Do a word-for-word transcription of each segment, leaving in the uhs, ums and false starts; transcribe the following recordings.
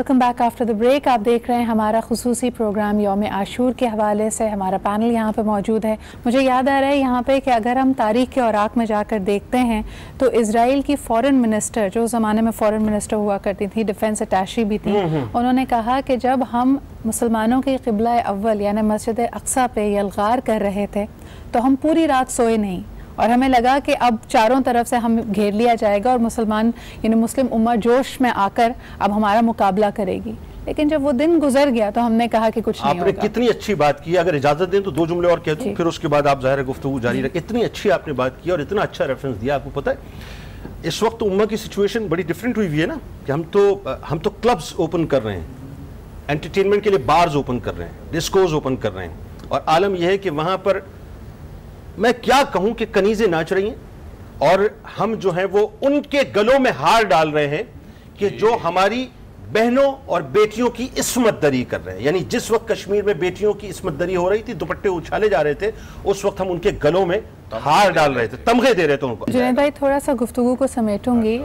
Welcome back after the break. आप देख रहे हैं हमारा खुसूसी प्रोग्राम यौम आशूर के हवाले से। हमारा पैनल यहाँ पे मौजूद है। मुझे याद आ रहा है यहाँ पे कि अगर हम तारीख़ के औराक में जाकर देखते हैं तो इज़राइल की फ़ॉरेन मिनिस्टर, जो उस ज़माने में फ़ॉरेन मिनिस्टर हुआ करती थी, डिफेंस अटैशी भी थी, उन्होंने कहा कि जब हम मुसलमानों के क़िबला अव्वल यानी मस्जिद अक्सा पे यलगार कर रहे थे तो हम पूरी रात सोए नहीं और हमें लगा कि अब चारों तरफ से हम घेर लिया जाएगा और मुसलमान यानी मुस्लिम उम्मा जोश में आकर अब हमारा मुकाबला करेगी। लेकिन जब वो दिन गुजर गया तो हमने कहा कि कुछ नहीं होगा। आपने कितनी अच्छी बात की। अगर इजाज़त दें तो दो जुमले और कह दूं, फिर उसके बाद आप ज़ाहिर गुफ्तगू जारी रखें। इतनी अच्छी आपने बात की और इतना अच्छा रेफरेंस दिया। आपको पता है इस वक्त उम्मा की सिचुएशन बड़ी डिफरेंट हुई हुई है ना, कि हम तो हम तो क्लब्स ओपन कर रहे हैं, एंटरटेनमेंट के लिए बार्स ओपन कर रहे हैं, डिस्कोज ओपन कर रहे हैं, और आलम यह है कि वहाँ पर मैं क्या कहूं कि कनीज़ें नाच रही हैं और हम जो हैं वो उनके गलों में हार डाल रहे हैं कि जो हमारी बहनों और बेटियों की इस्मत दरी कर रहे हैं। यानी जिस वक्त कश्मीर में बेटियों की इस्मत दरी हो रही थी, दुपट्टे उछाले जा रहे थे, उस वक्त हम उनके गलों में हार डाल रहे थे, तमगे दे रहे थे उनको। जुनैद भाई, थोड़ा सा गुफ्तगू को समेटूंगी।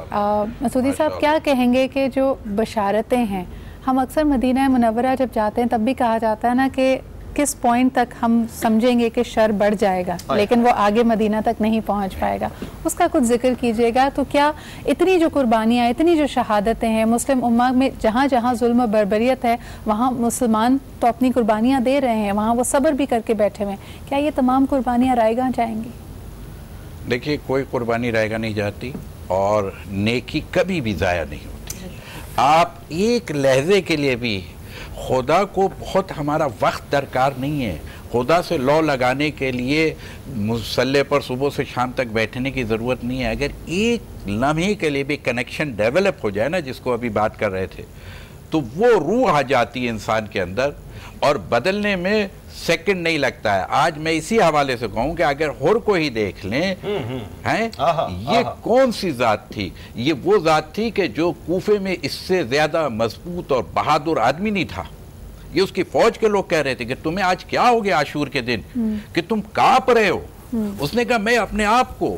मसूदी साहब, क्या कहेंगे कि जो बशारतें हैं, हम अक्सर मदीना मुनव्वरा जब जाते हैं तब भी कहा जाता है ना कि किस पॉइंट तक हम समझेंगे कि शर बढ़ जाएगा, लेकिन वो आगे मदीना तक नहीं पहुंच पाएगा। उसका कुछ जिक्र कीजिएगा। तो क्या इतनी जो कुर्बानियाँ, इतनी जो शहादतें हैं मुस्लिम उम्मा में, जहाँ जहाँ जुल्म और बर्बरियत है वहाँ मुसलमान तो अपनी कुर्बानियाँ दे रहे हैं, वहाँ वो सब्र भी करके बैठे हुए हैं, क्या ये तमाम कुर्बानियाँ रायगां जाएंगी? देखिए, कोई कुर्बानी रायगां नहीं जाती और नेकी कभी भी ज़ाया नहीं होती। आप एक लहजे के लिए भी, खुदा को बहुत हमारा वक्त दरकार नहीं है। खुदा से लौ लगाने के लिए मुसल्ले पर सुबह से शाम तक बैठने की ज़रूरत नहीं है। अगर एक लम्हे के लिए भी कनेक्शन डेवलप हो जाए ना, जिसको अभी बात कर रहे थे, तो वो रूह आ जाती है इंसान के अंदर और बदलने में सेकंड नहीं लगता है। आज मैं इसी हवाले से कहूँ कि अगर हुर को ही देख लें, हैं, ये कौन सी ज़ात थी? ये वो ज़ात थी कि जो कूफे में इससे ज़्यादा मजबूत और बहादुर आदमी नहीं था। ये उसकी फौज के लोग कह रहे थे कि तुम्हें आज क्या हो गया आशूर के दिन कि तुम काँप रहे हो? उसने कहा, मैं अपने आप को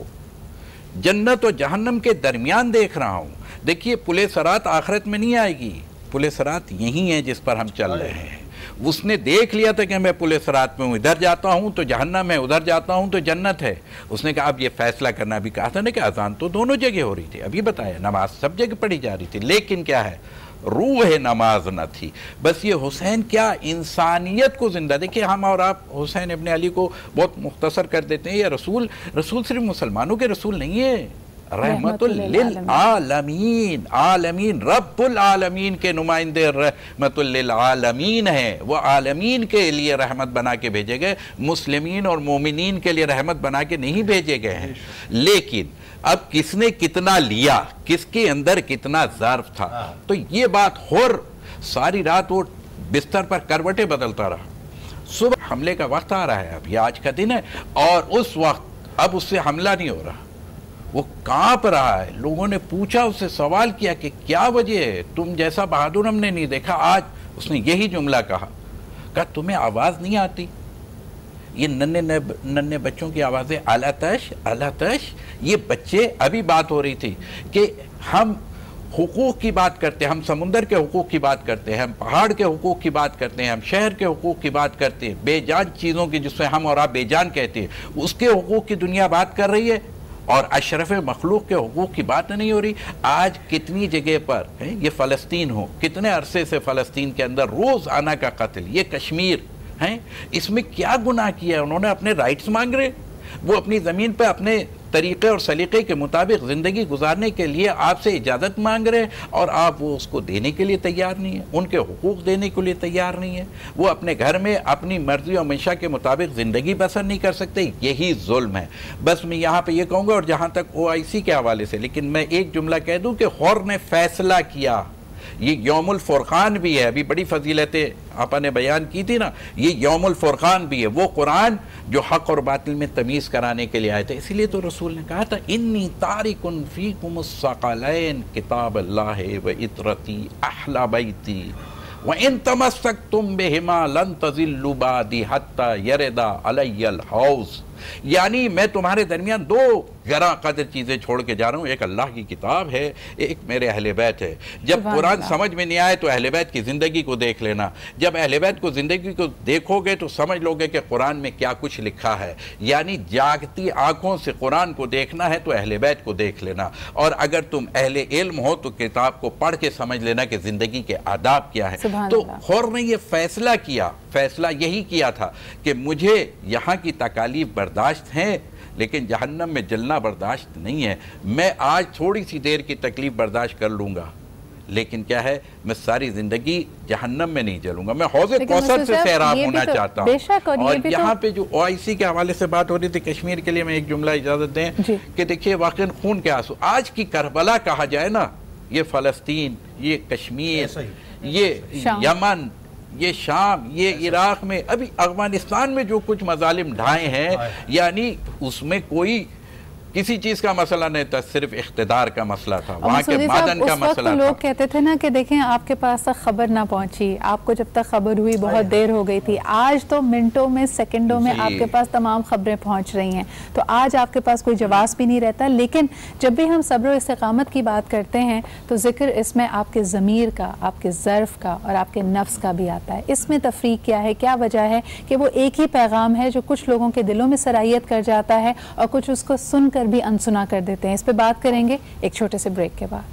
जन्नत और जहन्नम के दरमियान देख रहा हूँ। देखिए, पुलिसरात आखिरत में नहीं आएगी, पुलिसरात यही है जिस पर हम चल रहे हैं। उसने देख लिया था कि मैं पुलिस रात में हूँ, इधर जाता हूँ तो जहन्नम है, उधर जाता हूँ तो जन्नत है। उसने कहा, अब ये फैसला करना। भी कहा था ना कि अजान तो दोनों जगह हो रही थी, अभी बताया नमाज सब जगह पढ़ी जा रही थी, लेकिन क्या है, रूह है नमाज ना थी। बस ये हुसैन क्या इंसानियत को जिंदा। देखिए, हम और आप हुसैन इब्ने अली को बहुत मुख्तसर कर देते हैं। ये रसूल रसूल सिर्फ मुसलमानों के रसूल नहीं है, रहमतुल लिल आलमीन, आलमीन रब्बुल आलमीन के नुमाइंदे रहमतुल लिल आलमीन है। वो आलमीन के लिए रहमत बना के भेजे गए, मुस्लिमीन और मोमिनीन के लिए रहमत बना के नहीं भेजे गए हैं। लेकिन अब किसने कितना लिया, किसके अंदर कितना ज़र्फ था। तो ये बात, हुर सारी रात वो बिस्तर पर करवटें बदलता रहा। सुबह हमले का वक्त आ रहा है, अब यह आज का दिन है, और उस वक्त अब उससे हमला नहीं हो रहा, वो काँप रहा है। लोगों ने पूछा, उससे सवाल किया कि क्या वजह है, तुम जैसा बहादुर हमने नहीं देखा आज। उसने यही जुमला कहा, कहा तुम्हें आवाज़ नहीं आती? ये नन्हे नन्हे बच्चों की आवाज़ें, आलातश आलातश। ये बच्चे, अभी बात हो रही थी कि हम हुकूक की बात करते हैं, हम समुंदर के हुकूक की बात करते हैं, हम पहाड़ के हुकूक की बात करते हैं, हम शहर के हुकूक की बात करते हैं, बेजान चीज़ों की जिससे हम और आप बेजान कहते हैं, उसके हुकूक की दुनिया बात कर रही है और अशरफ मखलूक के हुकूक की बात नहीं हो रही। आज कितनी जगह पर है, ये फ़लस्तीन हो, कितने अरसे से फ़लस्तीन के अंदर रोज़ाना का कत्ल, ये कश्मीर हैं, इसमें क्या गुनाह किया है उन्होंने? अपने राइट्स मांग रहे, वो अपनी ज़मीन पर अपने तरीक़े और सलीक़े के मुताबिक ज़िंदगी गुजारने के लिए आपसे इजाज़त मांग रहे हैं और आप वो उसको देने के लिए तैयार नहीं है, उनके हुकूक देने के लिए तैयार नहीं है। वो अपने घर में अपनी मर्ज़ी और मंशा के मुताबिक ज़िंदगी बसर नहीं कर सकते, यही जुल्म है। बस मैं यहाँ पे ये कहूँगा, और जहाँ तक ओ आई सी के हवाले से, लेकिन मैं एक जुमला कह दूँ कि हुर ने फ़ैसला किया। ये यौमुल फुरकान भी है, अभी बड़ी फजीलतें आपा ने बयान की थी ना, ये यौमुल फुरकान भी है। वो कुरान जो हक़ और बातिल में तमीज़ कराने के लिए आए थे, इसीलिए तो रसूल ने कहा था, इन्नी तारिकुन फीकुमुस्सक़लैन किताब अल्लाह व इत्रती अहला बैती व इन तमस्सकतुम बिहिमा लन तज़िल्लू बादी हत्ता यरदा अलैयल हौज़। यानी मैं तुम्हारे दरमियान दो गरा कदर चीज़ें छोड़ के जा रहा हूँ, एक अल्लाह की किताब है, एक मेरे अहले बैत है। जब कुरान समझ में नहीं आए तो अहले बैत की ज़िंदगी को देख लेना, जब अहले बैत को ज़िंदगी को देखोगे तो समझ लोगे कि कुरान में क्या कुछ लिखा है। यानी जागती आँखों से कुरान को देखना है तो अहले बैत को देख लेना, और अगर तुम अहले इल्म हो तो किताब को पढ़ के समझ लेना कि ज़िंदगी के आदाब क्या है। तो खुर ने यह फ़ैसला किया, फ़ैसला यही किया था कि मुझे यहाँ की तकालीफ बर्दाश्त हैं लेकिन जहन्नम में जलना बर्दाश्त नहीं है। मैं आज थोड़ी सी देर की तकलीफ़ बर्दाश्त कर लूँगा लेकिन क्या है, मैं सारी ज़िंदगी जहन्नम में नहीं जलूँगा, मैं हौज़े कौसर से सैराब होना तो चाहता हूँ। और यहाँ तो पे जो ओ आई सी के हवाले से बात हो रही थी कश्मीर के लिए, मैं एक जुमला इजाज़त दें कि देखिए वाकई खून के आंसू, आज की करबला कहा जाए ना, ये फ़लस्तीन, ये कश्मीर, ये यमन, ये शाम, ये इराक़ में, अभी अफ़गानिस्तान में जो कुछ मज़ालिम ढाए हैं, यानी उसमें कोई किसी चीज़ का मसला नहीं था, सिर्फ इख्तिदार का मसला था, वहाँ के मादन का मसला था। लोग कहते थे ना कि देखें आपके पास तक खबर ना पहुँची, आपको जब तक खबर हुई बहुत देर हो गई थी। आज तो मिनटों में, सेकंडों में आपके पास तमाम खबरें पहुँच रही हैं, तो आज आपके पास कोई जवाब भी नहीं रहता। लेकिन जब भी हम सब्र और इस्तेकामत की बात करते हैं तो जिक्र इसमें आपके ज़मीर का, आपके ज़र्फ़ का और आपके नफ्स का भी आता है। इसमें तफरीक क्या है, क्या वजह है कि वो एक ही पैगाम है जो कुछ लोगों के दिलों में सराहियत कर जाता है और कुछ उसको सुन कर भी अनसुना कर देते हैं? इस पे बात करेंगे एक छोटे से ब्रेक के बाद।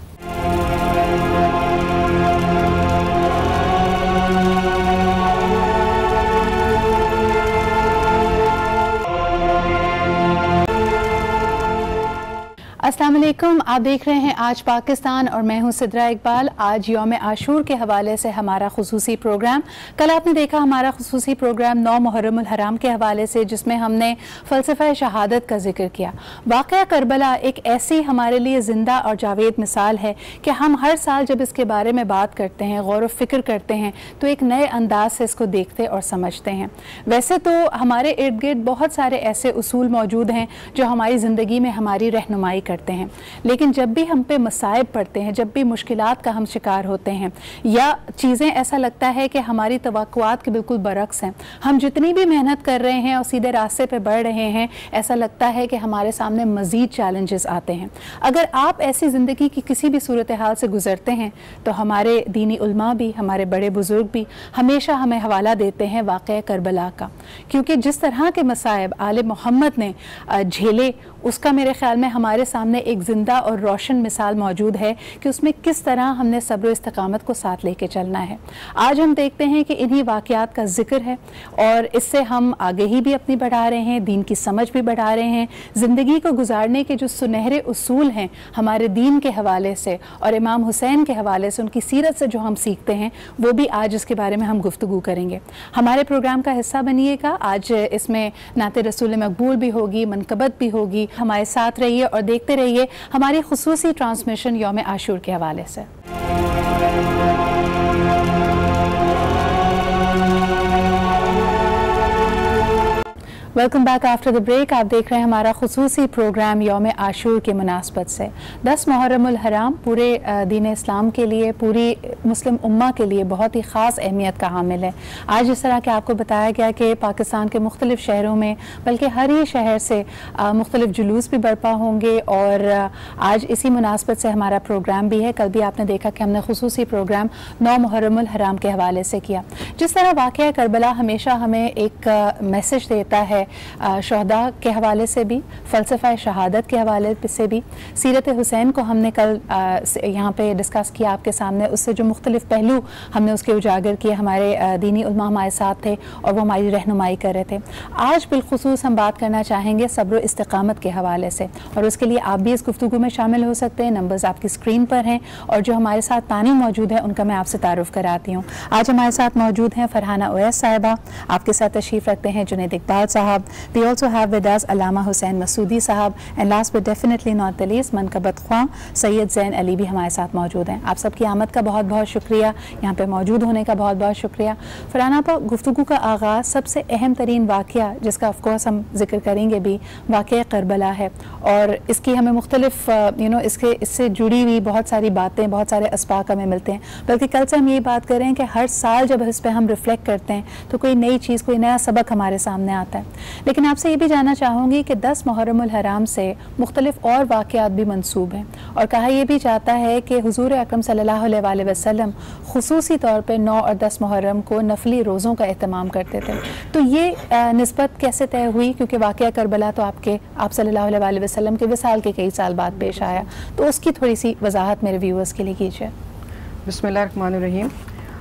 अस्सलाम वालेकुम, आप देख रहे हैं आज पाकिस्तान और मैं हूं सिदरा इकबाल। आज यौम आशूर के हवाले से हमारा खुसूसी प्रोग्राम, कल आपने देखा हमारा खुसूसी प्रोग्राम नौ मुहर्रम उल हराम के हवाले से जिसमें हमने फ़लसफ़ा शहादत का जिक्र किया। वाक़या करबला एक ऐसी हमारे लिए ज़िंदा और जावेद मिसाल है कि हम हर साल जब इसके बारे में बात करते हैं, गौर व फिक्र करते हैं तो एक नए अंदाज से इसको देखते और समझते हैं। वैसे तो हमारे इर्द गिर्द बहुत सारे ऐसे उसूल मौजूद हैं जो हमारी ज़िंदगी में हमारी रहनुमाई करते हैं, लेकिन जब भी हम पे मसाइब पड़ते हैं, जब भी मुश्किलात का हम शिकार होते हैं या चीज़ें ऐसा लगता है कि हमारी तवक्कुआत के बिल्कुल बरक्स हैं, हम जितनी भी मेहनत कर रहे हैं और सीधे रास्ते पे बढ़ रहे हैं, ऐसा लगता है कि हमारे सामने मज़ीद चैलेंजेस आते हैं। अगर आप ऐसी ज़िंदगी की किसी भी सूरत हाल से गुजरते हैं तो हमारे दीनी उल्मा भी, हमारे बड़े बुज़ुर्ग भी हमेशा हमें हवाला देते हैं वाक़या करबला का, क्योंकि जिस तरह के मसाइब आले मोहम्मद ने झेले उसका मेरे ख़्याल में हमारे सामने एक ज़िंदा और रोशन मिसाल मौजूद है कि उसमें किस तरह हमने सब्र इस्तिकामत को साथ लेके चलना है। आज हम देखते हैं कि इन्हीं वाक़यात का जिक्र है और इससे हम आगे ही भी अपनी बढ़ा रहे हैं, दीन की समझ भी बढ़ा रहे हैं, ज़िंदगी को गुजारने के जो सुनहरे उसूल हैं हमारे दीन के हवाले से और इमाम हुसैन के हवाले से, उनकी सीरत से जो हम सीखते हैं वो भी आज इसके बारे में हम गुफ्तगू करेंगे। हमारे प्रोग्राम का हिस्सा बनिएगा। आज इसमें नाते रसूल मकबूल भी होगी, मनकबत भी होगी, हमारे साथ रहिए और देखते रहिए हमारी खुसूसी ट्रांसमिशन यौम आशूर के हवाले से। Welcome back after the break. आप देख रहे हैं हमारा खुसूसी प्रोग्राम यौम आशूर के मुनासबत से। दस मुहर्रम उल हराम पूरे दीन इस्लाम के लिए, पूरी मुस्लिम उम्मा के लिए बहुत ही ख़ास अहमियत का हामिल है। आज जिस तरह के आपको बताया गया कि पाकिस्तान के मुख्तलिफ़ शहरों में, बल्कि हर ही शहर से मुख्तलिफ़ जुलूस भी बर्पा होंगे और आज इसी मुनासबत से हमारा प्रोग्राम भी है। कल भी आपने देखा कि हमने खुसूसी प्रोग्राम नौ मुहर्रम उल हराम के हवाले से किया। जिस तरह वाक़या करबला हमेशा हमें एक मैसेज देता है शहदा के हवाले से भी, फ़लसफ़ा शहादत के हवाले से भी, सीरत हुसैन को हमने कल यहाँ पे डिस्कस किया आपके सामने, उससे जो मुख्तलिफ़ पहलू हमने उसके उजागर किए। हमारे दीनी उल्मा हमारे साथ थे और वो हमारी रहनुमाई कर रहे थे। आज बिलखुसूस हम बात करना चाहेंगे सब्र इस्तिकामत के हवाले से और उसके लिए आप भी इस गुफ्तगू में शामिल हो सकते हैं। नंबर्स आपकी स्क्रीन पर हैं और जो हमारे साथ तानी मौजूद हैं उनका मैं आपसे तारुफ़ कराती हूँ। आज हमारे साथ मौजूद हैं फरहाना अवैस साहिबा, आपके साथ तशरीफ़ रखते हैं जुनैद इकबाल साहब। We also have with us Allama Hussain Masudi Sahab and last but definitely not the least Mankabat Khwan Syed Jain Ali भी हमारे साथ मौजूद हैं। आप सबकी आमद का बहुत बहुत शुक्रिया, यहाँ पे मौजूद होने का बहुत बहुत शुक्रिया। फरहाना पर गुफ्तगू का आगाज़ सबसे अहम तरीन वाक़या जिसका ऑफकोर्स हम जिक्र करेंगे भी, वाक़या करबला है और इसकी हमें मुख्तलिफ यू नो इसके इससे जुड़ी हुई बहुत सारी बातें, बहुत सारे असबाक हमें मिलते हैं। बल्कि कल से हम ये बात करें कि हर साल जब इस पर हम रिफ्लेक्ट करते हैं तो कोई नई चीज़, कोई नया सबक हमारे सामने आता है। लेकिन आपसे ये भी जानना चाहूँगी कि दस मुहर्रम उल हराम से मुख्तलिफ और वाक़यात भी मनसूब हैं और कहा यह भी जाता है कि हुजूर अकरम सल्लल्लाहु अलैहि वसल्लम खुसूसी तौर पर नौ और दस मुहर्रम को नफली रोज़ों का एहतमाम करते थे। तो ये निस्बत कैसे तय हुई, क्योंकि वाक़या करबला तो आपके आप सल्लल्लाहु अलैहि वसल्लम के विसाल के कई साल बाद पेश आया, तो उसकी थोड़ी सी वजाहत मेरे व्यूअर्स के लिए कीजिए। बिस्मिल्लाह रहमान रहीम।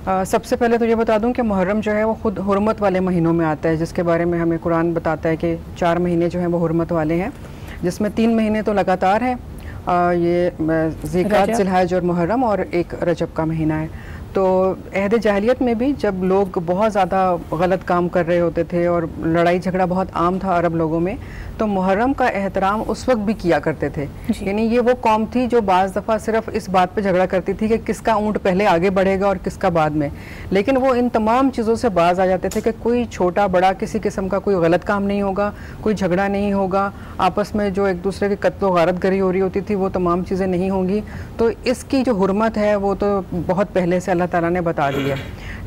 Uh, सबसे पहले तो ये बता दूं कि मुहर्रम जो है वो ख़ुद हुरमत वाले महीनों में आता है, जिसके बारे में हमें कुरान बताता है कि चार महीने जो हैं वो हुरमत वाले हैं, जिसमें तीन महीने तो लगातार हैं, ये ज़िकात, जिलहज और मुहर्रम, और एक रजब का महीना है। तो अहद जाहिलियत में भी जब लोग बहुत ज़्यादा गलत काम कर रहे होते थे और लड़ाई झगड़ा बहुत आम था अरब लोगों में, तो मुहर्रम का एहतराम उस वक्त भी किया करते थे। यानी ये वो कौम थी जो बाज़ दफ़ा सिर्फ इस बात पे झगड़ा करती थी कि किसका ऊँट पहले आगे बढ़ेगा और किसका बाद में, लेकिन वो इन तमाम चीज़ों से बाज आ जाते थे कि कोई छोटा बड़ा किसी किस्म का कोई गलत काम नहीं होगा, कोई झगड़ा नहीं होगा, आपस में जो एक दूसरे की कत्लो गारत गरी हो रही होती थी वो तमाम चीज़ें नहीं होंगी। तो इसकी जो हुरमत है वो तो बहुत पहले से अल्लाह ताला ने बता दिया।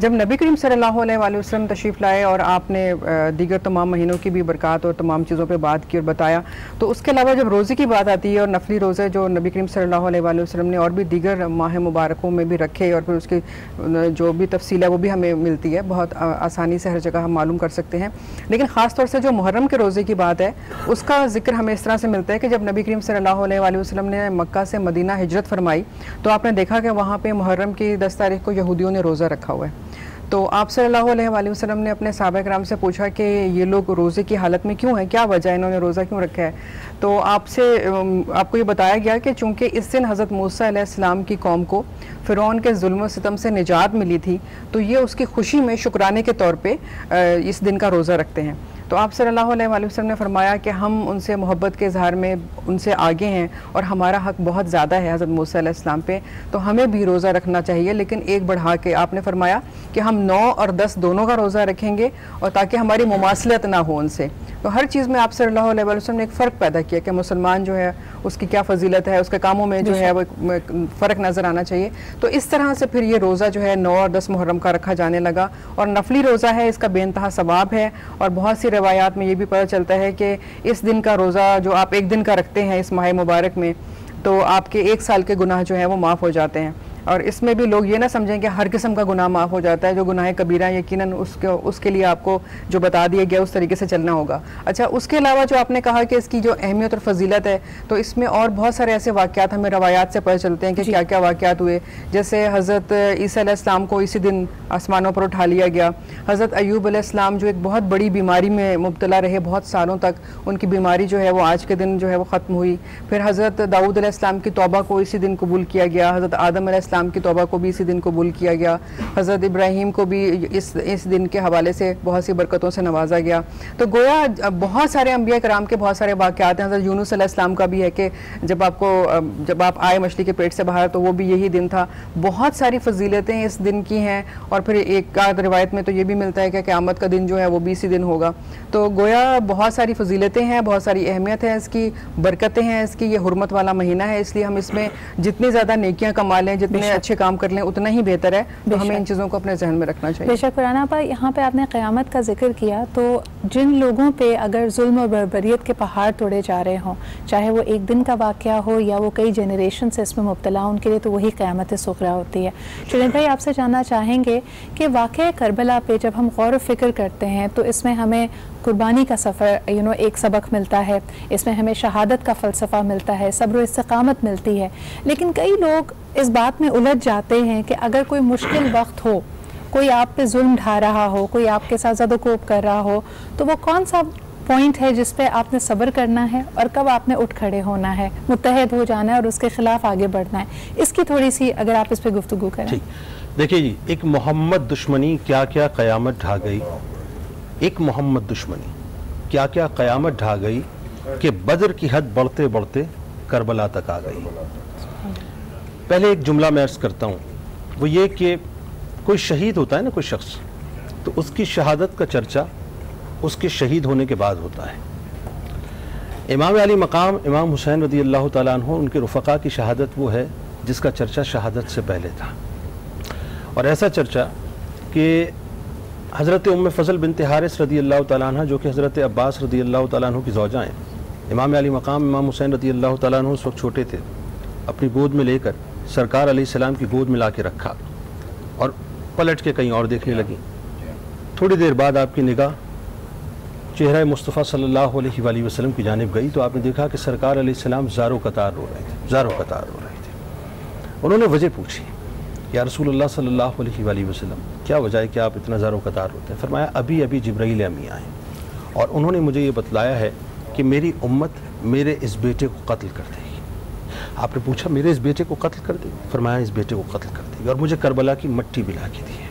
जब नबी करीम सल्लल्लाहु अलैहि वसल्लम तशरीफ़ लाए और आपने दीगर तमाम महीनों की भी बरकत और तमाम चीज़ों पे बात की और बताया, तो उसके अलावा जब रोज़े की बात आती है और नफली रोज़े जो नबी करीम सल्लल्लाहु अलैहि वसल्लम ने और भी दीगर माह मुबारकों में भी रखे, और फिर उसकी जो भी तफसील है वो भी हमें मिलती है, बहुत आसानी से हर जगह हम मालूम कर सकते हैं। लेकिन ख़ास तौर से जो मुहर्रम के रोज़े की बात है उसका जिक्र हमें इस तरह से मिलता है कि जब नबी करीम सल्लल्लाहु अलैहि वसल्लम ने मक्का से मदीना हिजरत फरमाई तो आपने देखा कि वहाँ पर मुहर्रम की दस तारीख को यहूदियों ने रोज़ा रखा हुआ है। तो आप सल्लल्लाहु अलैहि वसल्लम ने अपने सहाबा-ए-किराम से पूछा कि ये लोग रोज़े की हालत में क्यों हैं, क्या वजह है, इन्होंने रोज़ा क्यों रखा है? तो आपसे आपको ये बताया गया कि चूँकि इस दिन हज़रत मूसा अलैहिस्सलाम की कौम को फ़िरौन के जुल्म और सितम से निजात मिली थी, तो ये उसकी खुशी में शुक्राने के तौर पर इस दिन का रोज़ा रखते हैं। तो आप सल्लल्लाहु अलैहि वसल्लम ने फरमाया कि हम उनसे मोहब्बत के इजहार में उनसे आगे हैं और हमारा हक़ बहुत ज़्यादा है हज़रत मूसा अलैहिस्सलाम पे, तो हमें भी रोज़ा रखना चाहिए, लेकिन एक बढ़ा के आपने फरमाया कि हम नौ और दस दोनों का रोज़ा रखेंगे और ताकि हमारी मुमासलत ना हो उनसे। तो हर चीज़ में आप सल्लल्लाहु अलैहि वसल्लम ने एक फ़र्क पैदा किया कि मुसलमान जो है उसकी क्या फजीलत है, उसके कामों में जो है वो फ़र्क नज़र आना चाहिए। तो इस तरह से फिर ये रोज़ा जो है नौ और दस मुहर्रम का रखा जाने लगा और नफली रोज़ा है, इसका बेइंतहा सवाब है। और बहुत सी रवायात में ये भी पता चलता है कि इस दिन का रोज़ा जो आप एक दिन का रखते हैं इस माह मुबारक में, तो आपके एक साल के गुनाह जो हैं वो माफ़ हो जाते हैं। और इसमें भी लोग ये ना समझें कि हर किस्म का गुनाह माफ़ हो जाता है, जो गुनाह कबीरा यकीनन उसके उसके लिए आपको जो बता दिया गया उस तरीके से चलना होगा। अच्छा, उसके अलावा जो आपने कहा कि इसकी जो अहमियत और फजीलत है, तो इसमें और बहुत सारे ऐसे वाक़यात हमें रवायात से पता चलते हैं कि क्या क्या वाक़यात हुए। जैसे हज़रत ईसा अलैहिस्सलाम को इसी दिन आसमानों पर उठा लिया गया, हज़रत अयूब अलैहिस्सलाम जो एक बहुत बड़ी बीमारी में मुब्तला रहे बहुत सालों तक, उनकी बीमारी जो है वो आज के दिन जो है वो ख़त्म हुई। फिर हज़रत दाऊद अलैहिस्सलाम की तौबा को इसी दिन कबूल किया गया, हज़रत आदम अलैहिस्सलाम की तौबा को भी इसी दिन कबूल किया गया, हज़रत इब्राहिम को भी इस इस दिन के हवाले से बहुत सी बरकतों से नवाजा गया। तो गोया बहुत सारे अंबिया कराम के बहुत सारे वाक़यात हैं। हज़रत यूनुस अलैहिस्सलाम का भी है कि जब आपको जब आप आए मछली के पेट से बाहर तो वो भी यही दिन था। बहुत सारी फजीलतें इस दिन की हैं। और फिर एक आध रिवायत में तो ये भी मिलता है कि क़यामत का दिन जो है वो भी इसी दिन होगा। तो गोया बहुत सारी फजीलतें हैं, बहुत सारी अहमियत है इसकी, बरकतें हैं इसकी। ये हुरमत वाला महीना है, इसलिए हम इसमें जितनी ज़्यादा नेकियाँ कमा लें, जितने अच्छे काम कर लें, उतना ही बेहतर है। तो हमें इन चीज़ों को अपने जहन में रखना चाहिए। बेशक। फरहाना आपा, यहाँ पे आपने क़यामत का जिक्र किया, तो जिन लोगों पे अगर जुल्म और बर्बरियत के पहाड़ तोड़े जा रहे हों, चाहे वो एक दिन का वाक़या हो या वो कई जनरेशन से इसमें मुब्तला, उनके लिए तो वही क़यामत सुग़रा होती है। जुनैद भाई, आपसे जानना चाहेंगे कि वाक़या करबला पे जब हम गौर व फिक्र करते हैं तो इसमें हमें कुर्बानी का सफ़र यू नो एक सबक मिलता है, इसमें हमें शहादत का फ़लसफ़ा मिलता है, सब्र व इस्तिक़ामत मिलती है। लेकिन कई लोग इस बात में उलझ जाते हैं कि अगर कोई मुश्किल वक्त हो, कोई आप पे जुल्म ढा रहा हो, कोई आपके साथ ज़दोकोब कर रहा हो, तो वो कौन सा पॉइंट है जिस पे आपने सब्र करना है और कब आपने उठ खड़े होना है, मुत्तहद हो जाना है और उसके ख़िलाफ़ आगे बढ़ना है? इसकी थोड़ी सी अगर आप इस पे गुफ्तगू करें। देखिए जी, एक मोहम्मद दुश्मनी क्या क्या क़यामत ढा गई, एक मोहम्मद दुश्मनी क्या क्या क़यामत ढा गई कि बद्र की हद बढ़ते बढ़ते करबला तक आ गई। पहले एक जुमला मैं अर्ज़ करता हूँ, वो ये कि कोई शहीद होता है ना कोई शख्स, तो उसकी शहादत का चर्चा उसके शहीद होने के बाद होता है। इमाम अली मकाम इमाम हुसैन रज़ी अल्लाह ताला अन्हु, उनके रुफ़क़ा की शहादत वो है जिसका चर्चा शहादत से पहले था। और ऐसा चर्चा कि हज़रत उम्म फ़ज़ल बिन्त हारिस रदी अल्लाह तआला अन्हा जो कि हज़रत अब्बास रदी अल्लाह तआला अन्हु की ज़ौजा हैं, इमाम अली मकाम इमाम हुसैन रदी अल्लाह तआला अन्हु उस वक्त छोटे थे, अपनी गोद में लेकर सरकार अलैहिस्सलाम की गोद में ला के रखा और पलट के कहीं और देखने लगी। थोड़ी देर बाद आपकी निगाह चेहरा मुस्तफ़ा सल्लल्लाहु अलैहि वसल्लम की जानिब गई तो आपने देखा कि सरकार अलैहिस्सलाम ज़ारो कतार रो रहे थे, ज़ारो कतार रो रहे थे। उन्होंने वजह पूछी, या रसूलुल्लाह सल्लल्लाहु अलैहि वसल्लम क्या वजह है कि आप इतना ज़ारो कतार रोते हैं? फरमाया, अभी अभी जिब्राइल अमीन आए और उन्होंने मुझे ये बतलाया है कि मेरी उम्मत मेरे इस बेटे को कत्ल कर देगी। आपने पूछा, मेरे इस बेटे को कत्ल कर देगी? फरमाया, इस बेटे को कत्ल कर देगी और मुझे करबला की मट्टी बिला के दी है।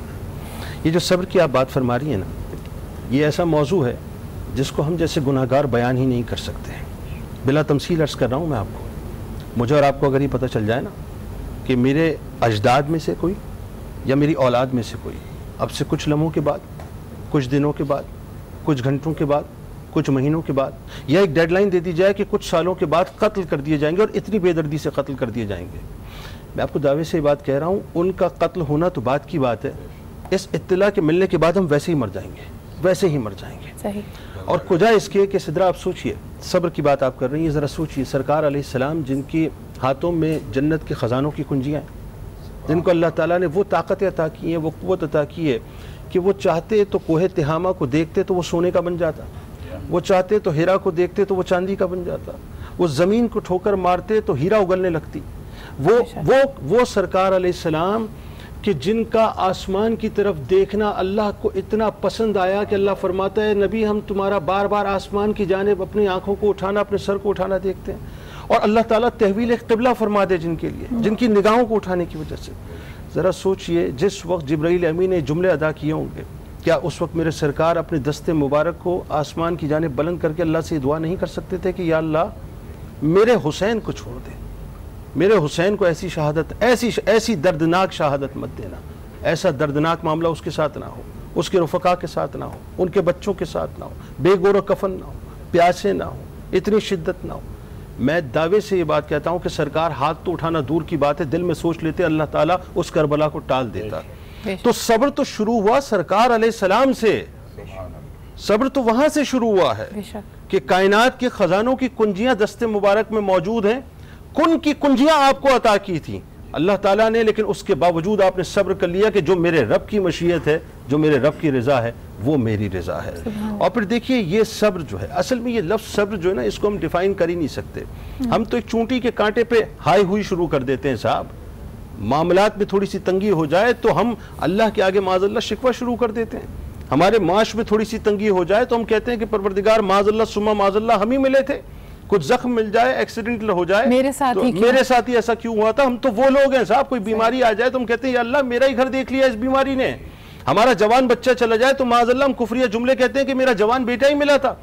ये जो सब्र की आप बात फरमा रही है ना, ये ऐसा मौजू है जिसको हम जैसे गुनाहगार बयान ही नहीं कर सकते हैं। बिला तमसील अर्ज़ कर रहा हूँ मैं आपको, मुझे और आपको अगर ये पता चल जाए ना कि मेरे अजदाद में से कोई या मेरी औलाद में से कोई अब से कुछ लम्हों के बाद, कुछ दिनों के बाद, कुछ घंटों के बाद, कुछ महीनों के बाद, या एक डेडलाइन दे दी जाए कि कुछ सालों के बाद कत्ल कर दिए जाएंगे और इतनी बेदर्दी से कत्ल कर दिए जाएंगे, मैं आपको दावे से ये बात कह रहा हूँ, उनका कत्ल होना तो बात की बात है, इस इत्तला के मिलने के बाद हम वैसे ही मर जाएंगे, वैसे ही मर जाएंगे। सही। और कुजा इसके कि सिदरा, आप सोचिए, सब्र की बात आप कर रही हैं, ज़रा सोचिए, सरकार अलैहिस्सलाम जिनके हाथों में जन्नत के ख़जानों की कुंजियाँ, जिनको अल्लाह ताला ने वो ताकत अता की है, वो क़ुव्वत अता की है कि वो चाहते तो कोहे तिहामा को देखते तो वो सोने का बन जाता, वो चाहते तो हीरा को देखते तो वो चांदी का बन जाता, वो ज़मीन को ठोकर मारते तो हीरा उगलने लगती। वो वो वो सरकार अलैहिस्सलाम कि जिनका आसमान की तरफ देखना अल्लाह को इतना पसंद आया कि अल्लाह फरमाता है, नबी हम तुम्हारा बार बार आसमान की जानिब अपनी आँखों को उठाना, अपने सर को उठाना देखते हैं। और अल्लाह ताला तहवील क़िबला फरमा दे जिनके लिए, जिनकी निगाहों को उठाने की वजह से। ज़रा सोचिए, जिस वक्त जिब्राइल अमीन ने जुमले अदा किए होंगे, क्या उस वक्त मेरे सरकार अपने दस्ते मुबारक को आसमान की जानिब बुलंद करके अल्लाह से दुआ नहीं कर सकते थे कि या अल्लाह मेरे हुसैन को छोड़ दे, मेरे हुसैन को ऐसी शहादत, ऐसी ऐसी दर्दनाक शहादत मत देना, ऐसा दर्दनाक मामला उसके साथ ना हो, उसके रफ़का के साथ ना हो, उनके बच्चों के साथ ना हो, बेगोर कफन ना हो, प्यासे ना हो, इतनी शिद्दत ना हो। मैं दावे से ये बात कहता हूँ कि सरकार हाथ तो उठाना दूर की बात है, दिल में सोच लेते अल्लाह ताला उस करबला को टाल देता। तो सब्र तो शुरू हुआ सरकार अलैहिस्सलाम से, सब्र तो वहाँ से शुरू हुआ है कि कायनात के ख़जानों की कुंजियाँ दस्ते मुबारक में मौजूद हैं, कुन की कुंजियाँ आपको अता की थी अल्लाह ताला ने, लेकिन उसके बावजूद आपने सब्र कर लिया कि जो मेरे रब की मशीयत है, जो मेरे रब की रज़ा है, वो मेरी रज़ा है। और फिर देखिए, ये सब्र जो है, असल में ये लफ्ज़ सब्र जो है ना, इसको हम डिफ़ाइन कर ही नहीं सकते। हम तो एक चूंटी के कांटे पे हाई हुई शुरू कर देते हैं साहब, मामलात में थोड़ी सी तंगी हो जाए तो हम अल्लाह के आगे माज़अल्लाह शिकवा शुरू कर देते हैं, हमारे माश में थोड़ी सी तंगी हो जाए तो हम कहते हैं कि परवरदिगार माज़अल्लाह सुम्मा माज़अल्लाह, हम ही मिले थे, कुछ जख्म मिल जाए, एक्सीडेंट हो जाए, मेरे साथ तो, ही मेरे साथ ही ऐसा क्यों हुआ था? हम तो वो लोग हैं साहब, कोई बीमारी आ जाए तो हम कहते हैं या अल्लाह मेरा ही घर देख लिया इस बीमारी ने, हमारा जवान बच्चा चला जाए तो माज़अल्लाह हम कुफरिया जुमले कहते हैं कि मेरा जवान बेटा ही मिला था।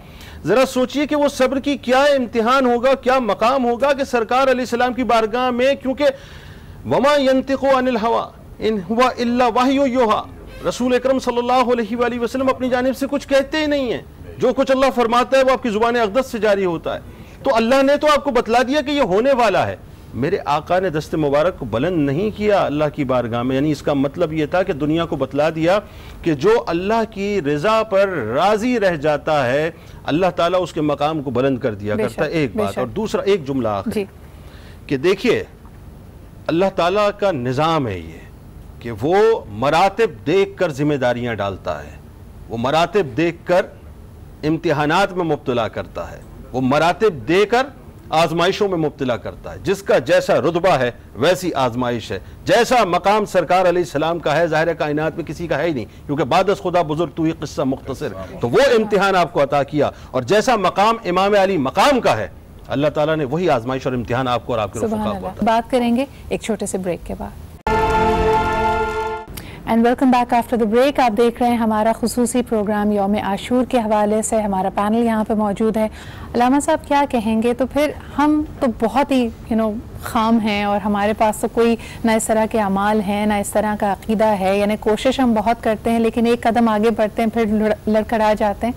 ज़रा सोचिए कि वो सब्र की क्या इम्तिहान होगा, क्या मकाम होगा कि सरकार अलैहिस्सलाम की बारगाह में, क्योंकि वमा यंतिकु अनिल हवा इन हुआ इल्ला वहयु युहा, रसूल अकरम सल्लल्लाहु अलैहि वसल्लम अपनी जानिब से कुछ कहते ही नहीं है, जो कुछ अल्लाह फरमाता है वो आपकी ज़ुबान अक़दस से जारी होता है। तो अल्लाह ने तो आपको बतला दिया कि ये होने वाला है, मेरे आका ने दस्ते मुबारक को बुलंद नहीं किया अल्लाह की बारगाह में, यानी इसका मतलब ये था कि दुनिया को बतला दिया कि जो अल्लाह की रज़ा पर राज़ी रह जाता है अल्लाह ताला उसके मकाम को बुलंद कर दिया करता है। एक बात, और दूसरा एक जुमला आखिर कि देखिए, अल्लाह ताला का निज़ाम है ये कि वो मरातब देख कर जिम्मेदारियाँ डालता है, वो मरातब देख कर इम्तहानात में मुब्तला करता है, वो मरातब देकर आजमाइशों में मुब्तला करता है। जिसका जैसा रुतबा है वैसी आजमाइश है, जैसा मकाम सरकार अलैहिस्सलाम का है ज़ाहिर कायनात में किसी का है ही नहीं, क्योंकि बादस खुदा बुजुर्ग तो ये किस्सा मुख्तसर, तो वो इम्तिहान आपको अता किया। और जैसा मकाम इमाम अली मकाम का है, अल्लाह ताला ने वही आजमाइश और इम्तिहान आपको और आपके रफ़का को अता। बात करेंगे एक छोटे से ब्रेक के बाद। And welcome back after the break. आप देख रहे हैं हमारा खुसूसी प्रोग्राम यौम आशूर के हवाले से, हमारा पैनल यहाँ पे मौजूद है। अलामा साहब क्या कहेंगे, तो फिर हम तो बहुत ही यू नो खाम हैं और हमारे पास तो कोई ना इस तरह के अमाल हैं, ना इस तरह का अक़ीदा है, यानी कोशिश हम बहुत करते हैं लेकिन एक कदम आगे बढ़ते हैं फिर लड़खड़ा जाते हैं।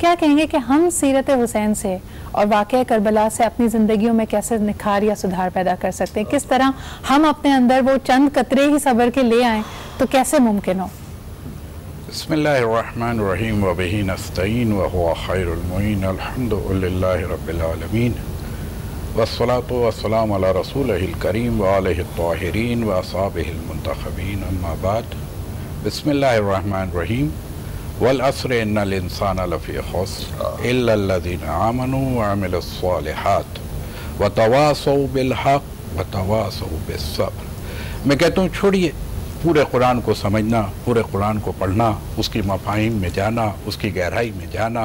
क्या कहेंगे कि हम सीरत हुसैन से और वाक़या करबला से अपनी ज़िंदगियों में कैसे निखार या सुधार पैदा कर सकते हैं, किस तरह हम अपने अंदर वो चंद कतरे ही सब्र के ले आएँ तो कैसे मुमकिन हो? बिस्मिल्लाहिर्रहमानिर्रहीम व बिही नस्तईन व हुवा खैरुल मुईन अल्हम्दुलिल्लाहि रब्बिल आलमीन वस्सलातु वस्सलामु अला रसूलिहिल करीम व आलिहित ताहिरीन व असहाबिहिल मुंतखबीन अम्मा बाद। बिस्मिल्लाहिर्रहमानिर्रहीम वल अस्र इन्नल इंसाना लफी खुस्र इल्ला लल्लज़ीना आमनू व अमिलुस सालिहात व तवासौ बिल हक़ व तवासौ बिस सब्र। मैं कहता हूँ छोड़िए पूरे कुरान को समझना, पूरे कुरान को पढ़ना, उसकी मफाहिम में जाना, उसकी गहराई में जाना,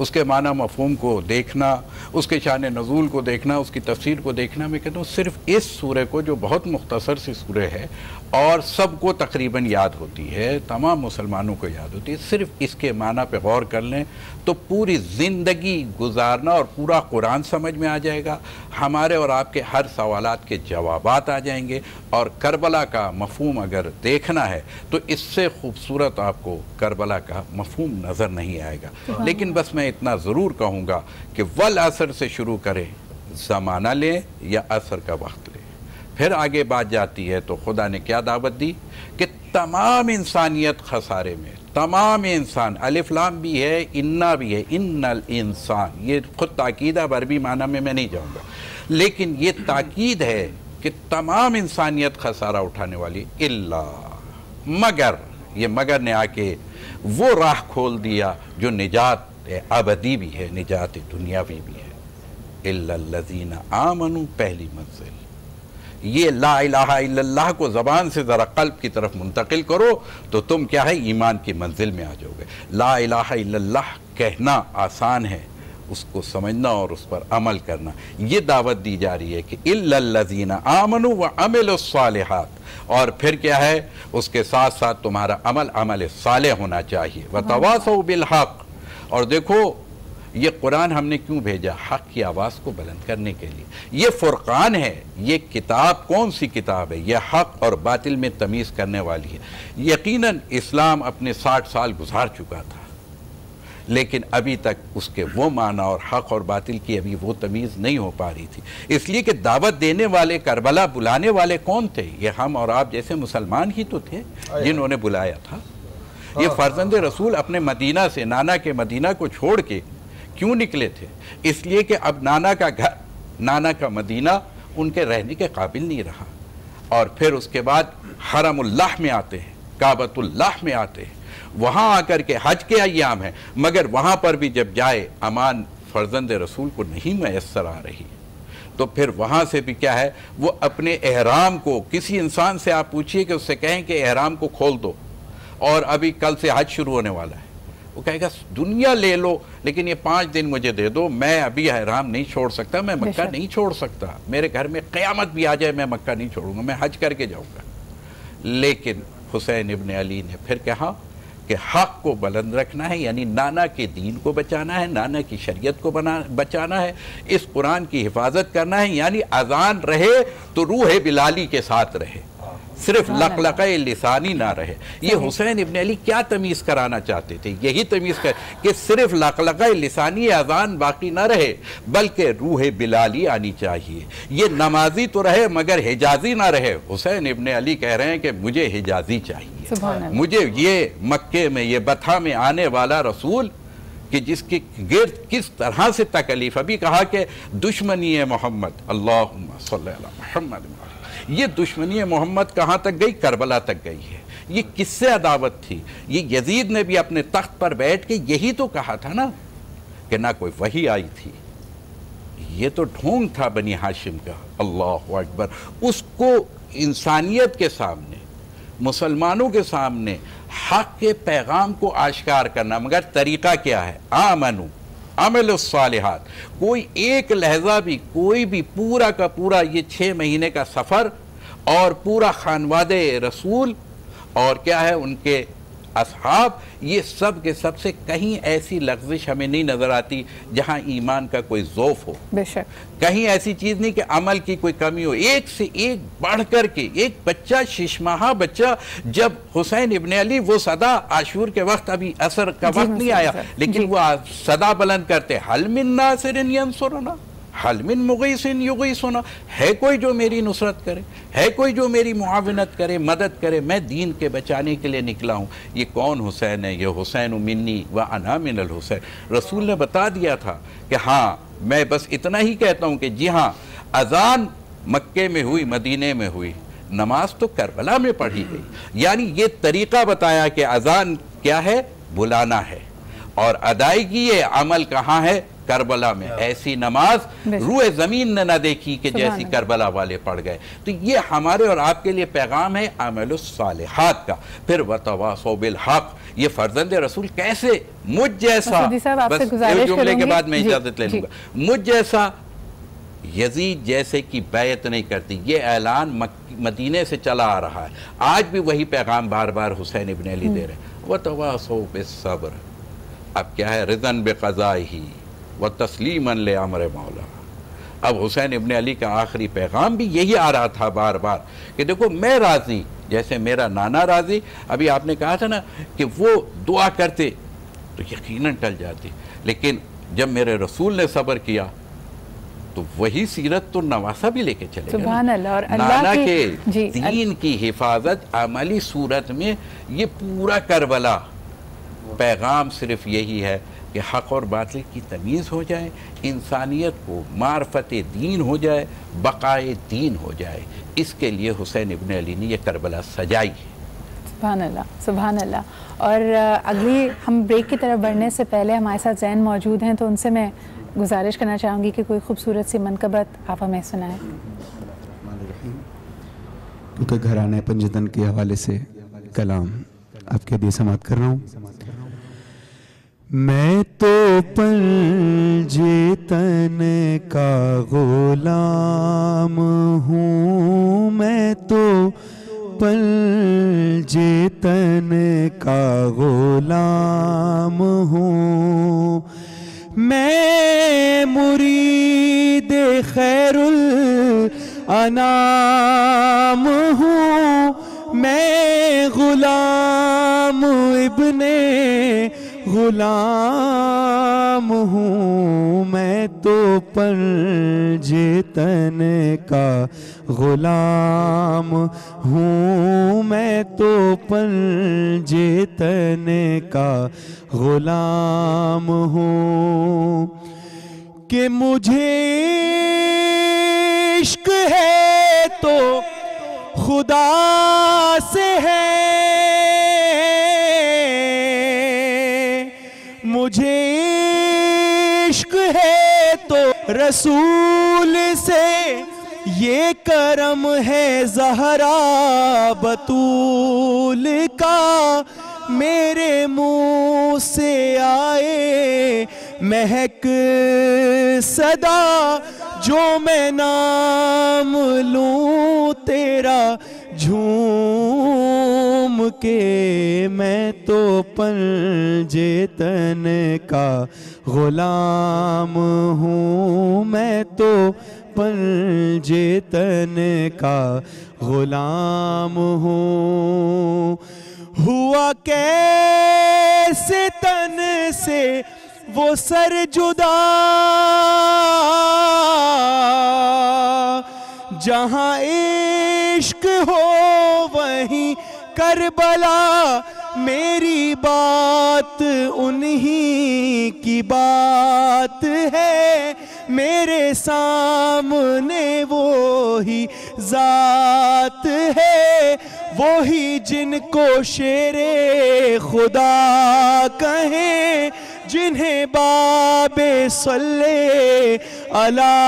उसके माना मफहूम को देखना, उसके शान नज़ूल को देखना, उसकी तफसीर को देखना। मैं कहता हूँ सिर्फ इस सूरह को, जो बहुत मुख्तसर सी सूरह है और सबको तकरीबन याद होती है, तमाम मुसलमानों को याद होती है, सिर्फ इसके माना पे गौर कर लें तो पूरी ज़िंदगी गुजारना और पूरा कुरान समझ में आ जाएगा। हमारे और आपके हर सवालात के जवाबात आ जाएंगे। और करबला का मफहूम अगर देखना है तो इससे खूबसूरत आपको करबला का मफहूम नज़र नहीं आएगा। लेकिन बस मैं इतना ज़रूर कहूँगा कि वल असर से शुरू करें, ज़माना लें या असर का वक्त लें। फिर आगे बात जाती है तो खुदा ने क्या दावत दी कि तमाम इंसानियत खसारे में, तमाम इंसान, अलिफ लाम भी है, इन्ना भी है, इन्नल इंसान, ये खुद ताकीदा बरबी माना में मैं नहीं जाऊँगा, लेकिन ये ताकीद है कि तमाम इंसानियत खसारा उठाने वाली, इल्ला मगर, ये मगर ने आके वो राह खोल दिया जो निजात अबदी भी है, निजात दुनियावी भी है। इल्लल्लज़ीना आमनू पहली मंजिल। ये ला इलाहा इल्लल्लाह को ज़बान से ज़रा क़ल्ब की तरफ मुंतकिल करो तो तुम क्या है, ईमान की मंजिल में आ जाओगे। ला इलाहा इल्लल्लाह कहना आसान है, उसको समझना और उस पर अमल करना, ये दावत दी जा रही है कि इल्लल्लज़ीना आमनू व अमिलुस सालिहात। और फिर क्या है, उसके साथ साथ तुम्हारा अमल अमल साले होना चाहिए। व तवासौ बिल हक़। और देखो ये कुरान हमने क्यों भेजा, हक़ की आवाज़ को बुलंद करने के लिए। ये फ़ुरक़ान है, ये किताब कौन सी किताब है, यह हक़ और बातिल में तमीज़ करने वाली है। यकीनन इस्लाम अपने साठ साल गुजार चुका था, लेकिन अभी तक उसके वो माना और हक़ और बातिल की अभी वो तमीज़ नहीं हो पा रही थी, इसलिए कि दावत देने वाले, करबला बुलाने वाले कौन थे, ये हम और आप जैसे मुसलमान ही तो थे जिन्होंने बुलाया था। ये फर्जंद रसूल अपने मदीना से, नाना के मदीना को छोड़ के क्यों निकले थे, इसलिए कि अब नाना का घर, नाना का मदीना उनके रहने के काबिल नहीं रहा। और फिर उसके बाद हरमुल्लाह में आते हैं, काबतुल्लाह में आते हैं, वहाँ आकर के हज के अय्याम हैं, मगर वहाँ पर भी जब जाए अमान फर्जंद रसूल को नहीं मैसर आ रही, तो फिर वहाँ से भी क्या है, वो अपने एहराम को, किसी इंसान से आप पूछिए कि उससे कहें कि एहराम को खोल दो और अभी कल से हज शुरू होने वाला है, वो कहेगा दुनिया ले लो लेकिन ये पाँच दिन मुझे दे दो, मैं अभी हराम नहीं छोड़ सकता, मैं मक्का नहीं छोड़ सकता, मेरे घर में क़यामत भी आ जाए मैं मक्का नहीं छोड़ूंगा, मैं हज करके जाऊंगा। लेकिन हुसैन इब्न अली ने फिर कहा कि हक़ को बुलंद रखना है, यानी नाना के दीन को बचाना है, नाना की शरीयत को बना बचाना है, इस कुरान की हिफाजत करना है, यानी अजान रहे तो रूह बिलाली के साथ रहे, सिर्फ लकलकाए लिसानी ना रहे। ये हुसैन इब्न अली क्या तमीज़ कराना चाहते थे, यही तमीज़ कर कि सिर्फ लकलकाए लिसानी अजान बाकी ना रहे, बल्कि रूह बिलाली आनी चाहिए। ये नमाजी तो रहे मगर हिजाजी ना रहे। हुसैन इब्न अली कह रहे हैं कि मुझे हिजाजी चाहिए, मुझे ये मक्के में, ये बथा में आने वाला रसूल कि जिसके गिर्द किस तरह से तकलीफ। अभी कहा कि दुश्मनी मोहम्मद, अल्लाहुम्मा सल्ली अला मुहम्मद। ये दुश्मनी मोहम्मद कहाँ तक गई, करबला तक गई है। ये किससे अदावत थी, ये यजीद ने भी अपने तख्त पर बैठ के यही तो कहा था ना कि ना कोई वही आई थी, ये तो ढोंग था बनी हाशिम का। अल्लाह अकबर। उसको इंसानियत के सामने, मुसलमानों के सामने हक़ के पैगाम को आश्कार करना, मगर तरीका क्या है, आमनू अमलुस सालिहात। कोई एक लहजा भी, कोई भी, पूरा का पूरा ये छः महीने का सफ़र और पूरा खानवादे रसूल और क्या है उनके असहाब, ये सब के सब से कहीं ऐसी लग़ज़िश हमें नहीं नज़र आती जहाँ ईमान का कोई ज़ोफ़ हो। बेशक कहीं ऐसी चीज़ नहीं कि अमल की कोई कमी हो। एक से एक बढ़ कर के, एक बच्चा, शिशमहा बच्चा, जब हुसैन इब्न अली वो सदा आशूर के वक्त, अभी असर का वक्त नहीं आया, लेकिन वो सदा बुलंद करते, हल मिन नासिरिन यंसुरना, हल मिन मुगीसिन युगीसुना, है कोई जो मेरी नुसरत करे, है कोई जो मेरी मुआवनत करे, मदद करे, मैं दीन के बचाने के लिए निकला हूँ। ये कौन हुसैन है? ये हुसैन मिन्नी व अना मिनल हुसैन। रसूल ने बता दिया था कि हाँ, मैं बस इतना ही कहता हूँ कि जी हाँ, अजान मक्के में हुई, मदीने में हुई, नमाज तो करबला में पढ़ी गई। यानी ये तरीका बताया कि अजान क्या है? बुलाना है, और अदायगी ये अमल कहाँ है? करबला में। ऐसी नमाज रूए ज़मीन ने ना देखी कि जैसी करबला वाले पढ़ गए। तो ये हमारे और आपके लिए पैगाम है अमलुस सालिहात का। फिर वतवासो बिल हक, ये फर्जंद रसूल कैसे मुझ जैसा, बस इस जुमले के बाद मैं इजाज़त ले लूँगा, मुझ जैसा यजीद जैसे की बैत नहीं करती। ये ऐलान मदीने से चला आ रहा है, आज भी वही पैगाम बार बार हुसैन इब्न अली दे रहे हैं। वतवासो बिस्सब्र, अब क्या है? रिज़न बिक़ज़ाही व तस्लीमन ले अमर मौला। अब हुसैन इब्न अली का आखिरी पैगाम भी यही आ रहा था बार बार कि देखो मैं राज़ी, जैसे मेरा नाना राज़ी। अभी आपने कहा था ना कि वो दुआ करते तो यकीनन टल जाती, लेकिन जब मेरे रसूल ने सब्र किया तो वही सीरत तो नवासा भी लेके चले। सुभान अल्लाह। और नाना के दीन की हिफाजत अमली सूरत में, ये पूरा करबला पैगाम सिर्फ यही है कि हक़ और बातिल की तमीज़ हो जाए, इंसानियत को मार्फत दीन हो जाए, बकाए दीन हो जाए। इसके लिए हुसैन इब्न अली ने यह करबला सजाई है। सुभान अल्लाह, सुभान अल्लाह। और अगली हम ब्रेक की तरफ बढ़ने से पहले हमारे साथ जैन मौजूद हैं, तो उनसे मैं गुजारिश करना चाहूँगी कि कोई खूबसूरत सी मनकबत आप हमें सुनाएं, क्योंकि घराना पंजतन के हवाले से कलाम आपके लिए समाप्त कर रहा हूँ। मैं तो पंजतन का गुलाम हूँ, मैं तो पंजतन का गुलाम हूँ, मैं मुरीद खैरुल अनाम हूँ, मैं गुलाम इब्ने गुलाम हूँ, मैं तो पंजतन का गुलाम हूँ, मैं तो पंजतन का गुलाम हूँ। कि मुझे इश्क है तो खुदा से है, मुझे इश्क है तो रसूल से, ये करम है ज़हरा बतूल का, मेरे मुँह से आए महक सदा, जो मैं नाम लूँ तेरा झूम के, मैं तो पंजतन का गुलाम हूँ, मैं तो पंजतन का गुलाम हूँ। हुआ कैसे तन से वो सर जुदा, जहाँ इश्क हो वहीं करबला, मेरी बात उन्हीं की बात है, मेरे सामने वो ही ज़ात है, वो ही जिनको शेरे खुदा कहें, जिन्हें बाबे सल्ले अला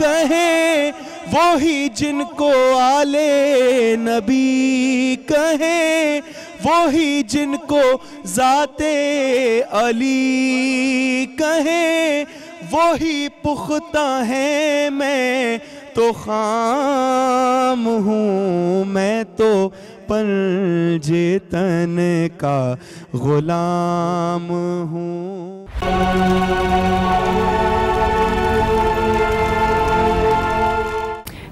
कहें, वो ही जिनको आले नबी कहें, वो ही जिनको जाते अली कहें, वो ही पुख्ता है मैं तो खाम हूँ, मैं तो पंजतन का गुलाम हूँ।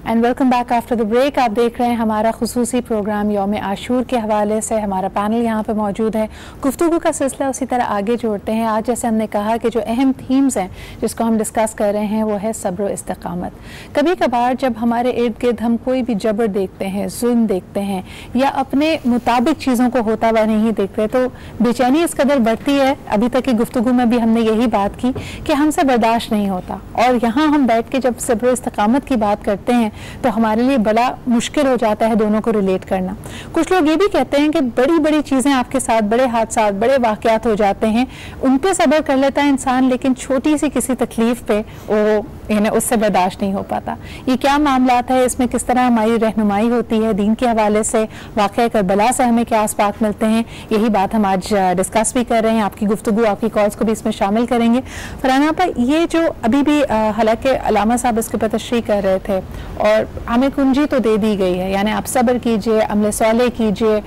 And welcome back after the break. आप देख रहे हैं हमारा खुसूसी प्रोग्राम यौम आशूर के हवाले से। हमारा पैनल यहाँ पे मौजूद है, गुफ्तगू का सिलसिला उसी तरह आगे जोड़ते हैं। आज जैसे हमने कहा कि जो अहम थीम्स हैं जिसको हम डिस्कस कर रहे हैं वो है सब्र व इस्तिकामत। कभी कभार जब हमारे इर्द गिर्द हम कोई भी जबर देखते हैं, जुल्म देखते हैं या अपने मुताबिक चीज़ों को होता हुआ नहीं देखते तो बेचैनी इस कदर बढ़ती है। अभी तक की गुफ्तगू में भी हमने यही बात की कि हमसे बर्दाश्त नहीं होता और यहाँ हम बैठ के जब सब्र व इस्तिकामत की बात करते हैं तो हमारे लिए बड़ा मुश्किल हो जाता है दोनों को रिलेट करना। कुछ लोग ये भी कहते हैं कि बड़ी बड़ी चीज़ें आपके साथ, बड़े हादसा, बड़े वाक़यात हो जाते हैं, उन पे सब्र कर लेता है इंसान, लेकिन छोटी सी किसी तकलीफ पे वो यानी उससे बर्दाश्त नहीं हो पाता। ये क्या मामलात है, इसमें किस तरह हमारी रहनुमाई होती है, दीन के हवाले से वाक़या करबला से हमें क्या आसपास मिलते हैं, यही बात हम आज डिस्कस भी कर रहे हैं। आपकी गुफ्तगू, आपकी कॉल्स को भी इसमें शामिल करेंगे। फरहाना आपा, ये जो अभी भी हालांकि अलामा साहब इसके ऊपर तशरीह कर रहे थे और हमें कुंजी तो दे दी गई है, यानी आप सब्र कीजिए, अमल सौले कीजिए,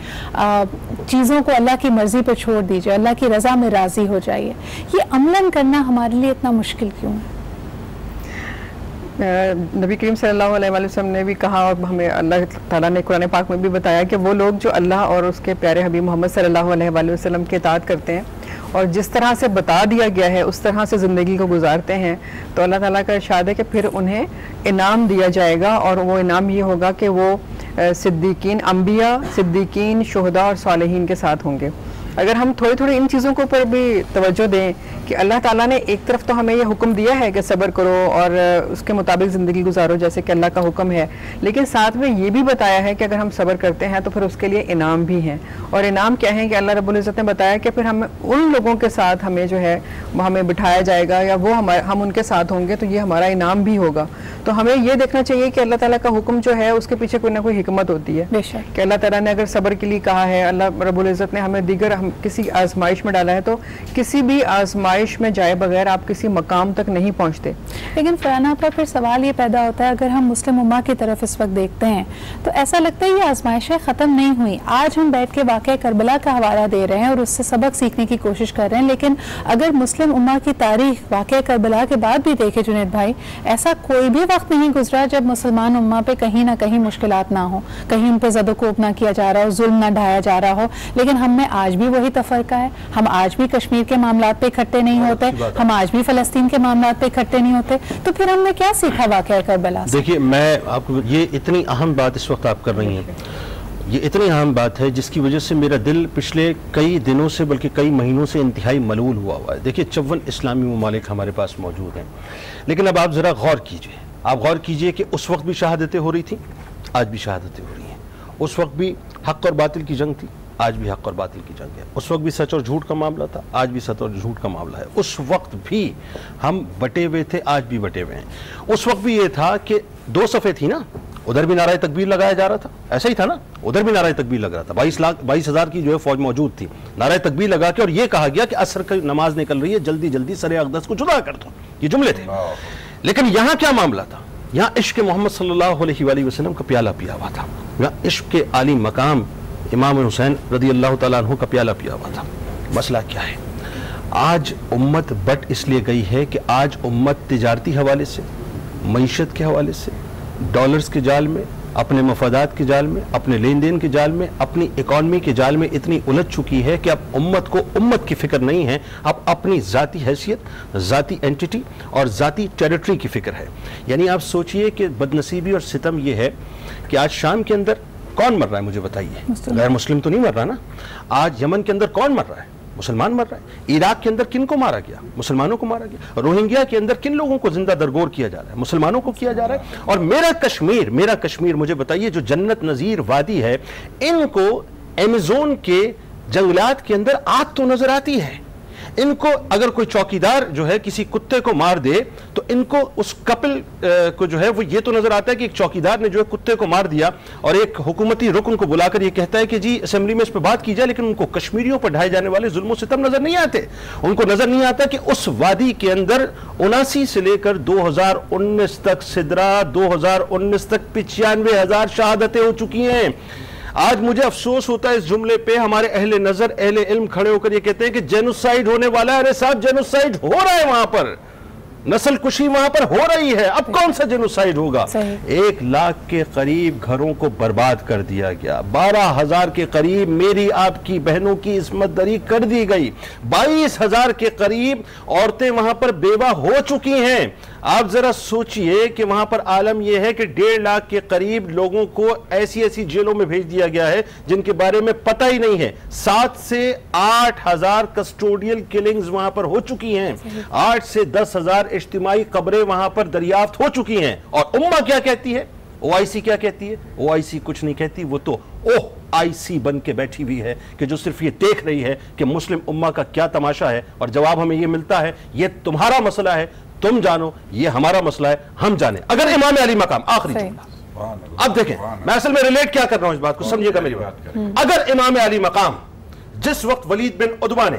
चीज़ों को अल्लाह की मर्ज़ी पर छोड़ दीजिए, अल्लाह की रज़ा में राज़ी हो जाइए, ये अमलन करना हमारे लिए इतना मुश्किल क्यों है? नबी करीम सल्लल्लाहु अलैहि वसल्लम ने भी कहा और हमें अल्लाह ताला ने कुरान पाक में भी बताया कि वो लोग जो अल्लाह और उसके प्यारे हबीब मोहम्मद सल्लल्लाहु अलैहि वसल्लम के इताअत करते हैं और जिस तरह से बता दिया गया है उस तरह से ज़िंदगी को गुजारते हैं तो अल्लाह ताला का इरशाद है कि फिर उन्हें इनाम दिया जाएगा और वो इनाम ये होगा कि वो सिद्दीकीन, अम्बिया, सिद्दीकीन, शुहदा और सालेहीन के साथ होंगे। अगर हम थोड़ी थोड़ी इन चीज़ों के ऊपर भी तवज्जो दें कि अल्लाह ताला ने एक तरफ तो हमें यह हुक्म दिया है कि सब्र करो और उसके मुताबिक ज़िंदगी गुजारो जैसे कि अल्लाह का हुक्म है, लेकिन साथ में ये भी बताया है कि अगर हम सब्र करते हैं तो फिर उसके लिए इनाम भी हैं। और इनाम क्या है कि अल्लाह रब्बुल इज़्ज़त ने बताया कि फिर हम उन लोगों के साथ हमें जो है वह हमें बिठाया जाएगा या वो हमारे हम उनके साथ होंगे तो ये हमारा इनाम भी होगा। तो हमें ये देखना चाहिए कि अल्लाह ताला का हुक्म जो है उसके पीछे कोई ना कोई हिकमत होती है कि अल्लाह ताला ने अगर सब्र के लिए कहा है, अल्लाह रब्बुल इज़्ज़त ने हमें दीगर हम किसी आजमाइश में डाला है तो किसी भी आजमाइश में जाए बगैर आप किसी मकाम तक नहीं पहुंचते। लेकिन फरहाना आपका फिर सवाल ये पैदा होता है, अगर हम मुस्लिम उम्मा की तरफ इस वक्त देखते हैं तो ऐसा लगता है ये आजमाइशें ख़त्म नहीं हुई। आज हम बैठ के वाक़या करबला का हवाला दे रहे हैं और उससे सबक सीखने की कोशिश कर रहे हैं, लेकिन अगर मुस्लिम उम्मा की तारीख वाक़या करबला के बाद भी देखे जुनैद भाई, ऐसा कोई भी वक्त नहीं गुजरा जब मुसलमान उम्मा पर कहीं ना कहीं मुश्किलात ना हो, कहीं उन पर ज़दोकोब ना किया जा रहा हो, जुल्म ना ढाया जा रहा हो। लेकिन हमें आज भी वही तफरका है, हम आज भी कश्मीर के मामलों पे इकट्ठे नहीं होते, हम आज भी फ़लस्तीन के मामलों पे इकट्ठे नहीं होते, तो फिर हमने क्या सीखा वाक़या करबला से? देखिए, मैं आपको ये इतनी अहम बात इस वक्त आप कर रही हैं, ये इतनी अहम बात है जिसकी वजह से मेरा दिल पिछले कई दिनों से बल्कि कई महीनों से इंतहाई मलूल हुआ हुआ है। देखिए, चौवन इस्लामी ममालिक हमारे पास मौजूद हैं, लेकिन अब आप ज़रा गौर कीजिए, आप गौर कीजिए कि उस वक्त भी शहादतें हो रही थी, आज भी शहादतें हो रही हैं। उस वक्त भी हक और बातिल की जंग थी, आज भी हक और बातिल की जंग है। उस वक्त भी सच और झूठ का मामला था, आज भी सच और झूठ का मामला है। उस वक्त भी हम बटे हुए थे, आज भी बटे हुए हैं। उस वक्त भी ये था कि दो सफ़े थी ना, उधर भी नारा तकबीर लगाया जा रहा था, ऐसा ही था ना, उधर भी नारा तकबीर लग रहा था। बाईस लाख बाईस हज़ार की जो है फौज मौजूद थी, नारा तकबीर लगा के, और ये कहा गया कि असर की नमाज निकल रही है, जल्दी जल्दी सरे अकदस को जुदा कर दो, ये जुमले थे। लेकिन यहाँ क्या मामला था? यहाँ इश्क मोहम्मद सल्लल्लाहु अलैहि वसल्लम का प्याला पिया हुआ था, यहाँ इश्क के आली मकाम इमाम हुसैन रदी अल्लाह ताला अन्हु का प्याला पिया हुआ था। मसला क्या है? आज उम्मत बट इसलिए गई है कि आज उम्मत तिजारती हवाले से, मईशत के हवाले से, डॉलर्स के जाल में, अपने मफादात के जाल में, अपने लेन देन के जाल में, अपनी इकॉनमी के जाल में इतनी उलझ चुकी है कि अब उम्मत को उम्मत की फ़िक्र नहीं है, अब अपनी ज़ाती हैसियत, ज़ाती एंटिटी और ज़ाती टेरिटरी की फ़िक्र है। यानी आप सोचिए कि बदनसीबी और सितम ये है कि आज शाम के अंदर कौन मर रहा है, मुझे बताइए, गैर मुस्लिम तो नहीं मर रहा ना। आज यमन के अंदर कौन मर रहा है? मुसलमान मर रहा है। इराक के अंदर किन को मारा गया? मुसलमानों को मारा गया। रोहिंग्या के अंदर किन लोगों को जिंदा दरगोर किया जा रहा है? मुसलमानों को किया जा रहा है। और मेरा कश्मीर, मेरा कश्मीर मुझे बताइए, जो जन्नत नज़ीर वादी है, इनको अमेज़न के जंगलात के अंदर आग तो नजर आती है। इनको अगर कोई चौकीदार जो है किसी कुत्ते को मार दे तो इनको उस कपिल को जो है वो ये तो नजर आता है कि एक चौकीदार ने जो है कुत्ते को मार दिया और एक हुकूमती रुकन को बुलाकर ये कहता है कि जी असेंबली में इस पर बात की जाए, लेकिन उनको कश्मीरियों पर ढाए जाने वाले जुल्मों सितम नजर नहीं आते। उनको नजर नहीं आता कि उस वादी के अंदर उनासी से लेकर दो हजार उन्नीस तक सिदरा दो हजार उन्नीस तक पिचानवे हजार शहादतें हो चुकी हैं। आज मुझे अफसोस होता है इस जुमले पे, हमारे अहले नजर अहले इल्म खड़े होकर ये कहते हैं कि जेनोसाइड होने वाला है। अरे साहब, जेनोसाइड हो रहा है वहां पर, नस्ल कुशी वहां पर हो रही है, अब कौन सा जेनोसाइड होगा। एक लाख के करीब घरों को बर्बाद कर दिया गया, बारह हजार के करीब मेरी आपकी बहनों की इस्मत दरी कर दी गई, बाईस हजार के करीब औरतें वहां पर बेवा हो चुकी हैं। आप जरा सोचिए कि वहां पर आलम यह है कि डेढ़ लाख के करीब लोगों को ऐसी ऐसी जेलों में भेज दिया गया है जिनके बारे में पता ही नहीं है। सात से आठ हजार कस्टोडियल किलिंग्स वहां पर हो चुकी हैं, आठ से दस हजार इज्तिमाई कब्रें वहां पर दरियाफ्त हो चुकी हैं। और उम्मा क्या कहती है, ओ आई सी क्या कहती है? ओ आई सी कुछ नहीं कहती, वो तो ओ आई सी बन के बैठी हुई है कि जो सिर्फ ये देख रही है कि मुस्लिम उम्मा का क्या तमाशा है। और जवाब हमें ये मिलता है, ये तुम्हारा मसला है, तुम जानो, ये हमारा मसला है, हम जाने। अगर इमाम अली मकाम, आखिरी जुमला अब देखें, मैं असल में रिलेट क्या कर रहा हूं इस बात को, समझिएगा मेरी बात। अगर इमाम अली मकाम जिस वक्त वलीद बिन उदवा ने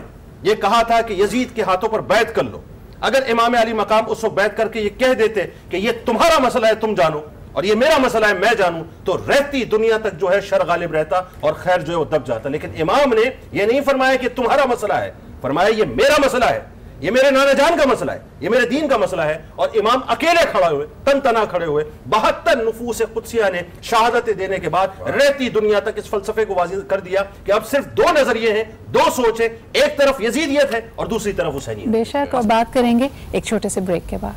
यह कहा था कि यजीद के हाथों पर बैत कर लो, अगर इमाम अली मकाम उस वक्त बैत करके ये कह देते कि ये तुम्हारा मसला है तुम जानो और ये मेरा मसला है मैं जानूं, तो रहती दुनिया तक जो है शर गालिब रहता और खैर जो है वो दब जाता। लेकिन इमाम ने ये नहीं फरमाया कि तुम्हारा मसला है, फरमाया ये मेरा मसला है, ये मेरे नाना जान का मसला है, ये मेरे दीन का मसला है। और इमाम अकेले खड़े हुए, तन तना खड़े हुए, बहत्तर नुफूस कुदसिया ने शहादतें देने के बाद रहती दुनिया तक इस फलसफे को वाज़ेह कर दिया कि अब सिर्फ दो नजरिए हैं, दो सोच है, एक तरफ यजीदियत है और दूसरी तरफ हुसैनियत। बेशक, और बात करेंगे एक छोटे से ब्रेक के बाद।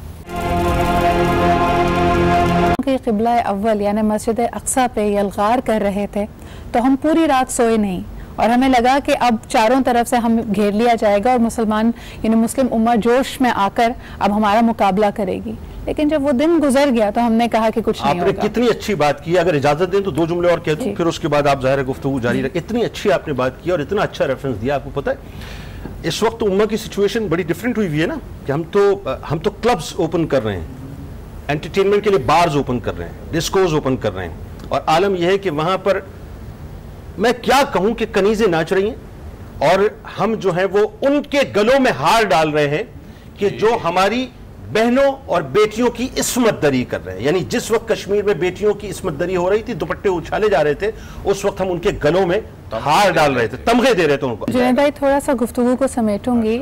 क़िबला अव्वल यानी मस्जिद अक्सा पे यलगार कर रहे थे तो हम पूरी रात सोए नहीं और हमें लगा कि अब चारों तरफ से हम घेर लिया जाएगा और मुसलमान यानी मुस्लिम उम्मा जोश में आकर अब हमारा मुकाबला करेगी। लेकिन जब वो दिन गुजर गया तो हमने कहा कि कुछ नहीं होगा। आपने कितनी अच्छी बात की, अगर इजाजत दें तो दो जुमले और कह दूं, फिर उसके बाद आप ज़ाहिर गुफ्तगू जारी रखें। इतनी अच्छी आपने बात की और इतना अच्छा रेफरेंस दिया। आपको पता है इस वक्त उम्मा की सिचुएशन बड़ी डिफरेंट हुई हुई है ना, कि हम तो हम तो क्लब्स ओपन कर रहे हैं, एंटरटेनमेंट के लिए बार्स ओपन कर रहे हैं, डिस्कोज ओपन कर रहे हैं, और आलम यह है कि वहाँ पर मैं क्या कहूँ कि कनीज़ें नाच रही हैं और हम जो है वो उनके गलों में हार डाल रहे हैं कि जो हमारी बहनों और बेटियों की इस्मत दरी कर रहे हैं। यानी जिस वक्त कश्मीर में बेटियों की इस्मत दरी हो रही थी, दुपट्टे उछाले जा रहे थे, उस वक्त हम उनके गलों में हार डाल रहे थे, तमगे दे रहे थे उनको। जुनैद भाई, थोड़ा सा गुफ्तगू को समेटूंगी।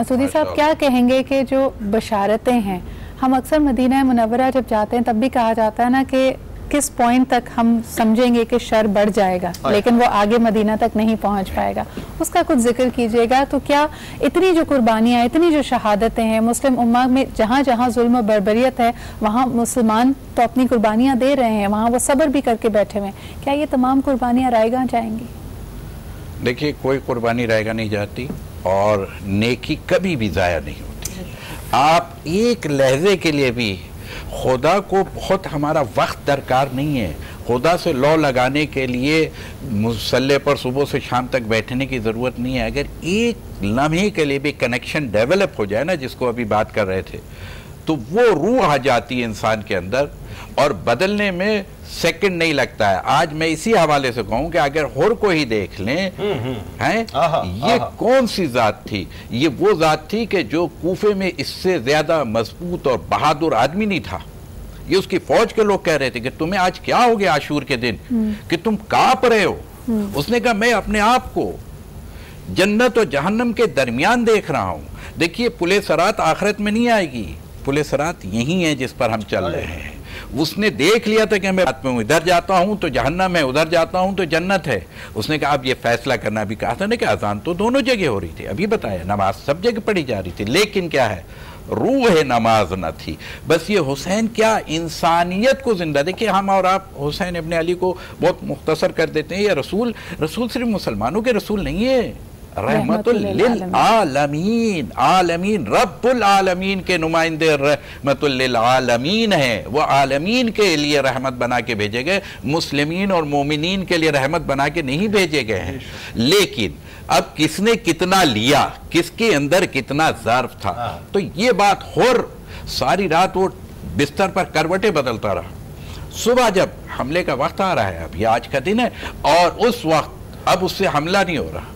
मसूदी साहब, क्या कहेंगे कि जो बशारतें हैं, हम अक्सर मदीना मुनव्वरा जब जाते हैं तब भी कहा जाता है ना कि किस पॉइंट तक हम समझेंगे कि शर बढ़ जाएगा, लेकिन वो आगे मदीना तक नहीं पहुंच पाएगा। उसका कुछ जिक्र कीजिएगा। तो क्या इतनी जो कुर्बानियाँ, इतनी जो शहादतें हैं मुस्लिम उम्मा में, जहाँ जहाँ जुल्म और बर्बरियत है वहाँ मुसलमान तो अपनी कुर्बानियाँ दे रहे हैं, वहाँ वो सब्र भी करके बैठे हुए हैं, क्या ये तमाम कुर्बानियाँ रायगां जाएंगी? देखिए, कोई कुर्बानी रायगां नहीं जाती और नेकी कभी भी ज़ाया नहीं होती। आप एक लहजे के लिए भी, खुदा को बहुत हमारा वक्त दरकार नहीं है, खुदा से लौ लगाने के लिए मुसल्ले पर सुबह से शाम तक बैठने की ज़रूरत नहीं है। अगर एक लम्हे के लिए भी कनेक्शन डेवलप हो जाए ना, जिसको अभी बात कर रहे थे, तो वो रूह आ जाती है इंसान के अंदर और बदलने में सेकंड नहीं लगता है। आज मैं इसी हवाले से कहूँ कि अगर हुर को ही देख लें, हैं ये आहा। कौन सी ज़ात थी? ये वो ज़ात थी कि जो कूफे में इससे ज़्यादा मजबूत और बहादुर आदमी नहीं था। ये उसकी फौज के लोग कह रहे थे कि तुम्हें आज क्या हो गया आशूर के दिन कि तुम काँप रहे हो। उसने कहा मैं अपने आप को जन्नत और जहन्नम के दरमियान देख रहा हूँ। देखिए, पुलिस रात आखिरत में नहीं आएगी, पुलिस रात यही है जिस पर हम चल रहे हैं। उसने देख लिया था कि मैं रात में इधर जाता हूँ तो जहन्नम है, उधर जाता हूँ तो जन्नत है। उसने कहा अब ये फैसला करना। भी कहा था ना कि अजान तो दोनों जगह हो रही थी, अभी बताया नमाज सब जगह पढ़ी जा रही थी, लेकिन क्या है, रूह नमाज ना थी। बस ये हुसैन क्या इंसानियत को जिंदा, देखिए हम और आप हुसैन इब्न अली को बहुत मुख्तसर कर देते हैं। ये रसूल रसूल सिर्फ मुसलमानों के रसूल नहीं है, रहमतुल लिल आलमीन, आलमीन रब्बुल आलमीन के नुमाइंदे रहमतुल लिल आलमीन है। वो आलमीन के लिए रहमत बना के भेजे गए, मुस्लिमीन और मोमिनीन के लिए रहमत बना के नहीं भेजे गए हैं। लेकिन अब किसने कितना लिया, किसके अंदर कितना ज़र्फ था। तो ये बात हुर सारी रात वो बिस्तर पर करवटें बदलता रहा। सुबह जब हमले का वक्त आ रहा है, अभी आज का दिन है, और उस वक्त अब उससे हमला नहीं हो रहा,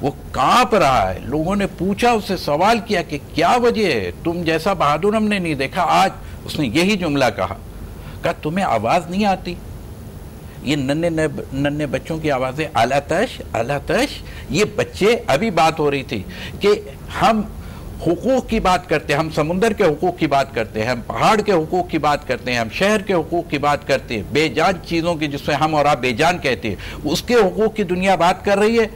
वो कांप रहा है। लोगों ने पूछा, उससे सवाल किया कि क्या वजह है, तुम जैसा बहादुर हमने नहीं देखा आज। उसने यही जुमला कहा, कहा तुम्हें आवाज़ नहीं आती, ये नन्हे नन्हे बच्चों की आवाज़ें आलातश आलातश। ये बच्चे, अभी बात हो रही थी कि हम हुकूक़ की बात करते हैं, हम समुंदर के हुकूक़ की बात करते हैं, हम पहाड़ के हुकूक़ की बात करते हैं, हम शहर के हुकूक़ की बात करते हैं, बेजान चीज़ों की जिससे हम और आप बेजान कहते हैं उसके हुकूक़ की दुनिया बात कर रही है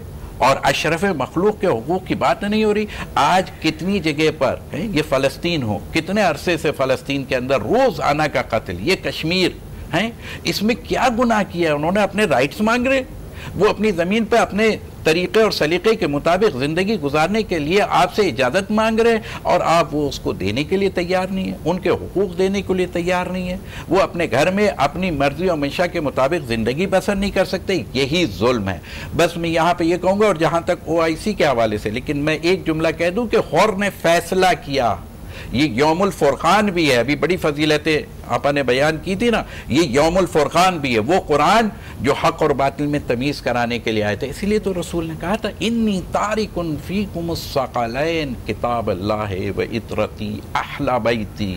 और अशरफ मखलूक के हुकूक़ की बात नहीं हो रही। आज कितनी जगह पर है? ये फ़लस्तीन हो, कितने अरसे से फ़लस्तीन के अंदर रोज़ाना का कत्ल, ये कश्मीर हैं, इसमें क्या गुनाह किया है उन्होंने? अपने राइट्स मांग रहे, वो अपनी ज़मीन पर अपने तरीक़े और सलीक़े के मुताबिक ज़िंदगी गुजारने के लिए आपसे इजाज़त मांग रहे हैं और आप वो उसको देने के लिए तैयार नहीं है, उनके हुकूक़ देने के लिए तैयार नहीं है, वो अपने घर में अपनी मर्ज़ी और मंशा के मुताबिक ज़िंदगी बसर नहीं कर सकते, यही जुल्म है। बस मैं यहाँ पे ये यह कहूँगा, और जहाँ तक ओ आई सी के हवाले से, लेकिन मैं एक जुमला कह दूँ कि खौर ने फ़ैसला किया, ये यौमुल फुरकान भी है, अभी बड़ी फजीलतें आपने बयान की थी ना, ये यौमुल फुरकान भी है, वो कुरान जो हक और बातिल में तमीज़ कराने के लिए आए थे। इसीलिए तो रसूल ने कहा था, इन्नी तारिकुन फीकुमुस सक़लैन किताब अल्लाह व इत्रती अहला बैती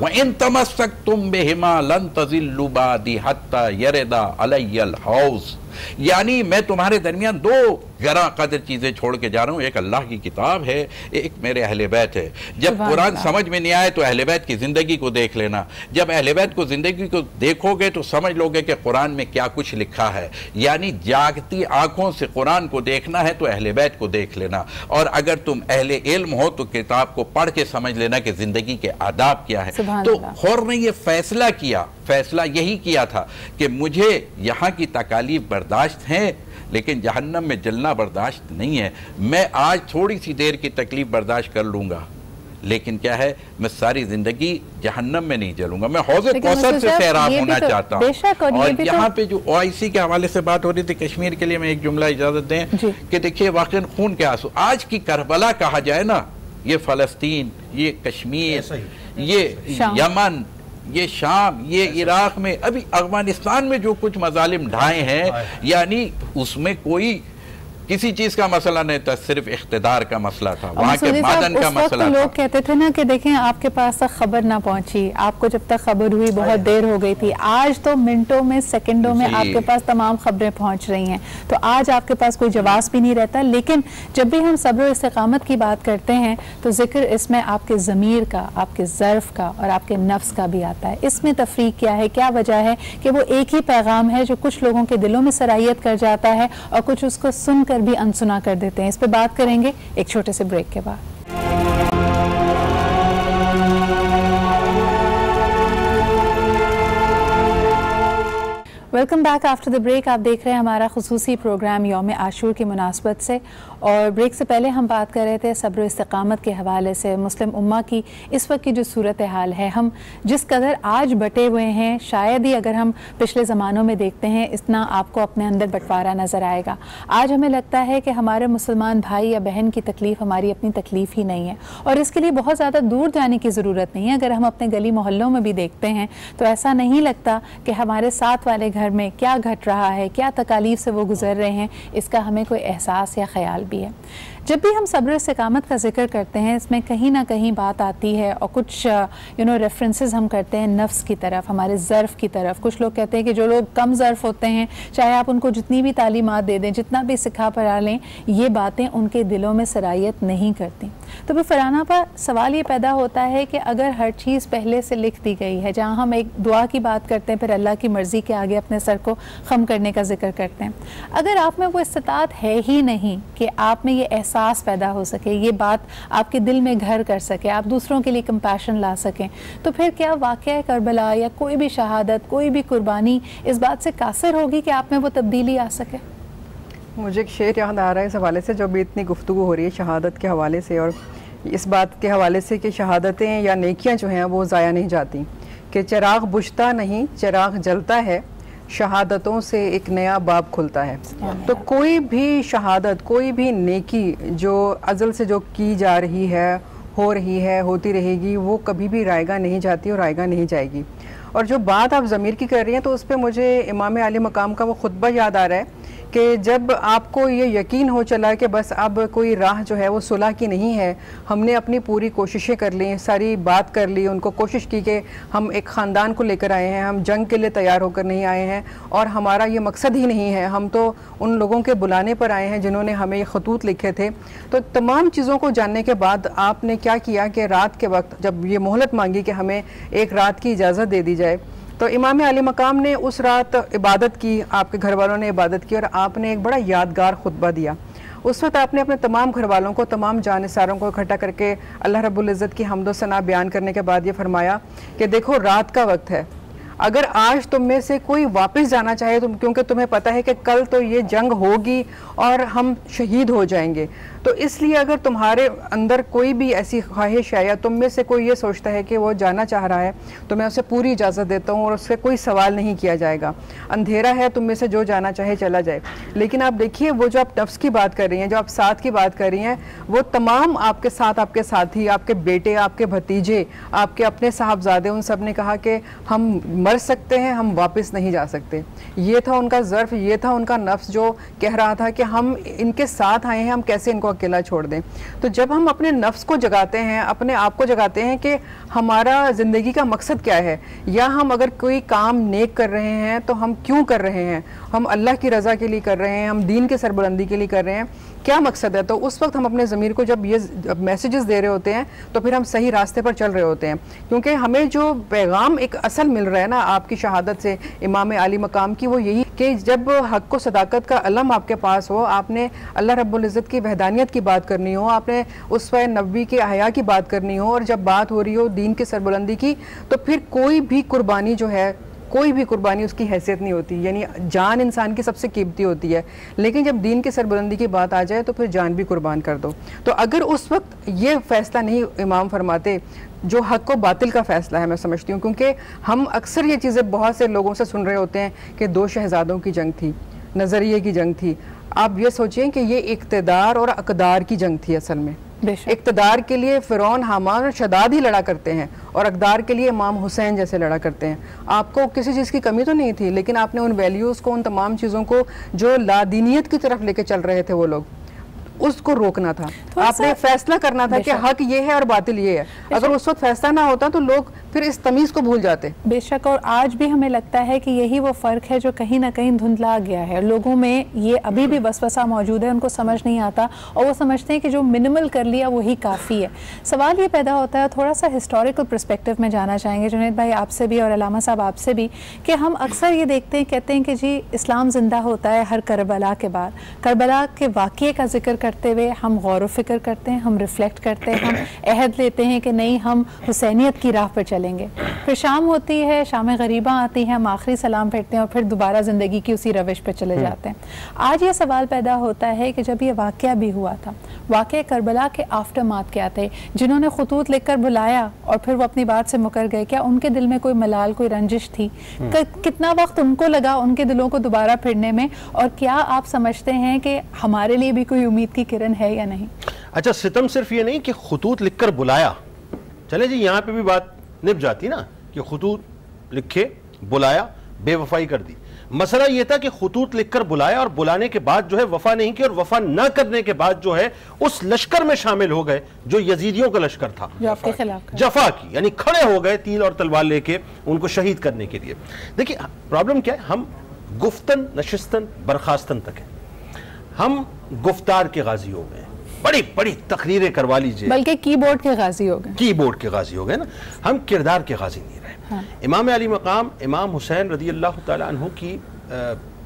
व इन तमस्सकतुम बिहिमा लन तज़िल्लू बादी हत्ता यरदा अलैयल हौज़। यानी मैं तुम्हारे दरमियान दो गरा कदर चीज़ें छोड़ के जा रहा हूँ, एक अल्लाह की किताब है, एक मेरे अहले बैत है। जब कुरान समझ में नहीं आए तो अहले बैत की ज़िंदगी को देख लेना, जब अहले बैत को ज़िंदगी को देखोगे तो समझ लोगे कि कुरान में क्या कुछ लिखा है। यानी जागती आँखों से कुरान को देखना है तो अहले बैत को देख लेना, और अगर तुम अहले इल्म हो तो किताब को पढ़ के समझ लेना कि ज़िंदगी के आदाब क्या है। तो खौर ने यह फ़ैसला किया, फ़ैसला यही किया था कि मुझे यहाँ की तकालीफ बर्दाश्त हैं लेकिन जहन्नम में जलना बर्दाश्त नहीं है। मैं आज थोड़ी सी देर की तकलीफ़ बर्दाश्त कर लूँगा लेकिन क्या है, मैं सारी ज़िंदगी जहन्नम में नहीं जलूँगा, मैं हौज़े कौसर से सैराब होना तो चाहता हूँ। और यहाँ पे जो ओ आई सी के हवाले से बात हो रही थी कश्मीर के लिए, मैं एक जुमला इजाज़त दें कि देखिए, वाकई खून के आंसू, आज की करबला कहा जाए ना, ये फ़लस्तीन, ये कश्मीर, ये यमन, ये शाम, ये इराक़ में, अभी अफगानिस्तान में जो कुछ मजालिम ढाए हैं, यानी उसमें कोई किसी चीज़ का मसला नहीं था, सिर्फ इख्तिदार का मसला था, वहाँ के मादन का मसला था। लोग कहते थे ना कि देखें आपके पास तक खबर ना पहुँची, आपको जब तक खबर हुई बहुत देर हो गई थी। आज तो मिनटों में, सेकंडों में आपके पास तमाम खबरें पहुँच रही हैं, तो आज आपके पास कोई जवाब भी नहीं रहता। लेकिन जब भी हम सब्र और इस्तेकामत की बात करते हैं तो जिक्र इसमें आपके ज़मीर का, आपके ज़र्फ़ का और आपके नफ्स का भी आता है। इसमें तफरीक क्या है, क्या वजह है कि वो एक ही पैगाम है जो कुछ लोगों के दिलों में सराहियत कर जाता है और कुछ उसको सुनकर भी अनसुना कर देते हैं? इस पे बात करेंगे एक छोटे से ब्रेक के बाद। Welcome back after the break. आप देख रहे हैं हमारा खुसूसी प्रोग्राम यौम आशूर की मुनासबत से, और ब्रेक से पहले हम बात कर रहे थे सब्र इस्तेकामत के हवाले से, मुस्लिम उम्मा की इस वक्त की जो सूरत हाल है, हम जिस कदर आज बटे हुए हैं, शायद ही अगर हम पिछले ज़मानों में देखते हैं इतना आपको अपने अंदर बंटवारा नज़र आएगा। आज हमें लगता है कि हमारे मुसलमान भाई या बहन की तकलीफ़ हमारी अपनी तकलीफ़ ही नहीं है, और इसके लिए बहुत ज़्यादा दूर जाने की ज़रूरत नहीं है। अगर हम अपने गली मोहल्लों में भी देखते हैं तो ऐसा नहीं लगता कि हमारे साथ वाले घर में क्या घट रहा है, क्या तकालीफ से वो गुजर रहे हैं, इसका हमें कोई एहसास या ख्याल भी है। जब भी हम सब्र इस्तेकामत का जिक्र करते हैं इसमें कहीं ना कहीं बात आती है और कुछ यू नो रेफरेंसेस हम करते हैं नफ्स की तरफ, हमारे ज़र्फ़ की तरफ। कुछ लोग कहते हैं कि जो लोग कम ज़र्फ़ होते हैं, चाहे आप उनको जितनी भी तालीमात दे दें, जितना भी सिखा पढ़ा लें, ये बातें उनके दिलों में सराहियत नहीं करती। तो फिर फरहाना पर सवाल ये पैदा होता है कि अगर हर चीज़ पहले से लिख दी गई है, जहाँ हम एक दुआ की बात करते हैं फिर अल्लाह की मर्ज़ी के आगे अपने सर को खम करने का जिक्र करते हैं, अगर आप में वो इस्तात है ही नहीं कि आप में ये एहसास पैदा हो सके, ये बात आपके दिल में घर कर सके, आप दूसरों के लिए कंपैशन ला सकें, तो फिर क्या वाक़या करबला या कोई भी शहादत, कोई भी कुर्बानी इस बात से कासर होगी कि आप में वो तब्दीली आ सके? मुझे एक शेर याद आ रहा है इस हवाले से, जब इतनी गुफ्तगू हो रही है शहादत के हवाले से और इस बात के हवाले से कि शहादतें या नेकियां जो हैं वो ज़ाया नहीं जाती, कि चिराग बुझता नहीं चिराग जलता है, शहादतों से एक नया बाब खुलता है। तो कोई भी शहादत, कोई भी नेकी जो अज़ल से जो की जा रही है, हो रही है, होती रहेगी, वो कभी भी रायगा नहीं जाती और रायगा नहीं जाएगी। और जो बात आप ज़मीर की कर रही हैं तो उस पर मुझे इमाम आली मकाम का वो खुतबा याद आ रहा है कि जब आपको ये यकीन हो चला कि बस अब कोई राह जो है वो सुलह की नहीं है, हमने अपनी पूरी कोशिशें कर ली, सारी बात कर ली, उनको कोशिश की कि हम एक ख़ानदान को लेकर आए हैं, हम जंग के लिए तैयार होकर नहीं आए हैं और हमारा ये मकसद ही नहीं है, हम तो उन लोगों के बुलाने पर आए हैं जिन्होंने हमें ये खतूत लिखे थे, तो तमाम चीज़ों को जानने के बाद आपने क्या किया कि रात के वक्त जब ये मोहलत मांगी कि हमें एक रात की इजाज़त दे दी जाए, तो इमाम अली मकाम ने उस रात इबादत की, आपके घर वालों ने इबादत की और आपने एक बड़ा यादगार खुतबा दिया। उस वक्त आपने अपने तमाम घर वालों को, तमाम जानिसारों को इकट्ठा करके अल्लाह रब्बुल इज़्ज़त की हमदो सना बयान करने के बाद ये फरमाया कि देखो रात का वक्त है, अगर आज तुम में से कोई वापस जाना चाहे तुम, क्योंकि तुम्हें पता है कि कल तो ये जंग होगी और हम शहीद हो जाएंगे, तो इसलिए अगर तुम्हारे अंदर कोई भी ऐसी ख्वाहिश है या तुम में से कोई ये सोचता है कि वो जाना चाह रहा है तो मैं उसे पूरी इजाज़त देता हूँ और उससे कोई सवाल नहीं किया जाएगा, अंधेरा है, तुम में से जो जाना चाहे चला जाए। लेकिन आप देखिए वो जो आप नफ्स की बात कर रही हैं, जो आप साथ की बात कर रही हैं, वो तमाम आपके साथ, आपके साथी, आपके बेटे, आपके भतीजे, आपके अपने साहबजादे, उन सब ने कहा कि हम मर सकते हैं, हम वापस नहीं जा सकते। ये था उनका ज़र्फ़, ये था उनका नफ्स जो कह रहा था कि हम इनके साथ आए हैं, हम कैसे इनको अकेला छोड़ दें। तो जब हम अपने नफ्स को जगाते हैं, अपने आप को जगाते हैं कि हमारा ज़िंदगी का मकसद क्या है, या हम अगर कोई काम नेक कर रहे हैं तो हम क्यों कर रहे हैं, हम अल्लाह की रज़ा के लिए कर रहे हैं, हम दीन के सरबुलंदी के लिए कर रहे हैं, क्या मकसद है, तो उस वक्त हम अपने ज़मीर को जब ये मैसेजेस दे रहे होते हैं तो फिर हम सही रास्ते पर चल रहे होते हैं, क्योंकि हमें जो पैगाम एक असल मिल रहा है ना आपकी शहादत से इमाम आली मकाम की, वो यही कि जब हक़ को सदाकत का अलम आपके पास हो, आपने अल्लाह रब्बुल इज़्ज़त की वहदानियत की बात करनी हो, आपने उसवा नबी के अहया की बात करनी हो, और जब बात हो रही हो दीन की सरबुलंदी की तो फिर कोई भी कुर्बानी जो है, कोई भी कुर्बानी उसकी हैसियत नहीं होती, यानी जान इंसान की सबसे कीमती होती है, लेकिन जब दीन की सरबुलंदी की बात आ जाए तो फिर जान भी कुर्बान कर दो। तो अगर उस वक्त ये फ़ैसला नहीं इमाम फरमाते, जो हक़ को बातिल का फ़ैसला है, मैं समझती हूँ, क्योंकि हम अक्सर ये चीज़ें बहुत से लोगों से सुन रहे होते हैं कि दो शहज़ादों की जंग थी, नज़रिए की जंग थी। आप ये सोचें कि ये इक़्तिदार और अक़दार की जंग थी असल में। इक़्तिदार के लिए फ़िरौन, हामान और शदाद ही लड़ा करते हैं और अक़दार के लिए इमाम हुसैन जैसे लड़ा करते हैं। आपको किसी चीज़ की कमी तो नहीं थी, लेकिन आपने उन वैल्यूज़ को, उन तमाम चीज़ों को जो लादीनियत की तरफ लेके चल रहे थे वो लोग, उसको रोकना था, आपने फैसला करना था कि हक ये है और बातिल ये है। अगर उस वक्त फैसला ना होता तो लोग फिर इस तमीज़ को भूल जाते। बेशक, और आज भी हमें लगता है कि यही वो फ़र्क है जो कहीं ना कहीं धुंधला गया है। लोगों में ये अभी भी वसवसा मौजूद है, उनको समझ नहीं आता और वो समझते हैं कि जो मिनिमल कर लिया वही काफ़ी है। सवाल ये पैदा होता है, थोड़ा सा हिस्टोरिकल पर्सपेक्टिव में जाना चाहेंगे जुनैद भाई आपसे भी और अलामा साहब आपसे भी, कि हम अक्सर ये देखते हैं, कहते हैं कि जी इस्लाम ज़िंदा होता है हर करबला के बाद। करबला के वाक़े का जिक्र करते हुए हम गौर व फिक्र करते हैं, हम रिफ़्लेक्ट करते हैं, हम अहद लेते हैं कि नहीं हम हुसैनियत की राह पर चलेंगे। फिर शाम होती है, शाम गरीबा आती है, हम आखिरी सलाम फेरते हैं और फिर दोबारा ज़िंदगी की उसी रविश पर चले जाते हैं। आज ये सवाल पैदा होता है कि जब ये वाक़या भी हुआ था, वाक़या करबला के आफ्टरमाथ क्या थे, जिन्होंने खतूत लिखकर बुलाया और फिर वो अपनी बात से मुकर गए, क्या उनके दिल में कोई मलाल, कोई रंजिश थी? कितना वक्त उनको लगा उनके दिलों को दोबारा फिरने में, और क्या आप समझते हैं कि हमारे लिए भी कोई उम्मीद की किरण है या नहीं? अच्छा, सितम सिर्फ ये नहीं कि खतूत लिखकर बुलाया, चले जी यहाँ पे भी बात निभ जाती ना कि खतूत लिखे, बुलाया, बेवफाई कर दी। मसला यह था कि खतूत लिखकर बुलाया और बुलाने के बाद जो है वफा नहीं की, और वफा ना करने के बाद जो है उस लश्कर में शामिल हो गए जो यजीदियों का लश्कर था, जफा की, यानी खड़े हो गए तीर और तलवार लेके उनको शहीद करने के लिए। देखिए प्रॉब्लम क्या है, हम गुफ्तन, नशिस्तन, बर्खास्तन तक है, हम गुफ्तार के गाजी हो गए, बड़ी बड़ी तकरीरें करवा लीजिए, बल्कि कीबोर्ड के गाजी हो गए, कीबोर्ड के गाजी हो गए ना, हम किरदार के गाजी नहीं रहे। हाँ। इमाम अली मकाम, इमाम हुसैन रज़ी अल्लाह ताला अन्हु की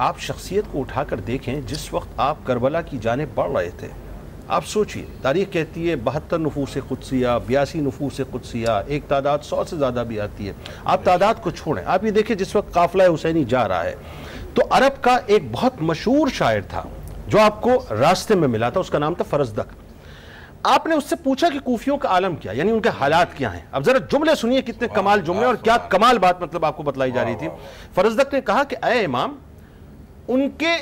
आप शख्सियत को उठा कर देखें, जिस वक्त आप करबला की जानिब बढ़ रहे थे, आप सोचिए, तारीख़ कहती है बहत्तर नफूस क़ुदसिया, बयासी नफूस क़ुदसिया, एक तादाद सौ से ज़्यादा भी आती है, आप तादाद को छोड़ें, आप ये देखें जिस वक्त काफ़िला हुसैनी जा रहा है, तो अरब का एक बहुत मशहूर शायर था जो आपको रास्ते में मिला था, उसका नाम था फरजदक। आपने उससे पूछा कि कूफियों का आलम क्या, यानी उनके हालात क्या हैं। अब जरा जुमले सुनिए, कितने कमाल जुमले और क्या कमाल बात मतलब आपको बतलाई जा रही थी। फरजदक ने कहा कि अय इमाम, उनके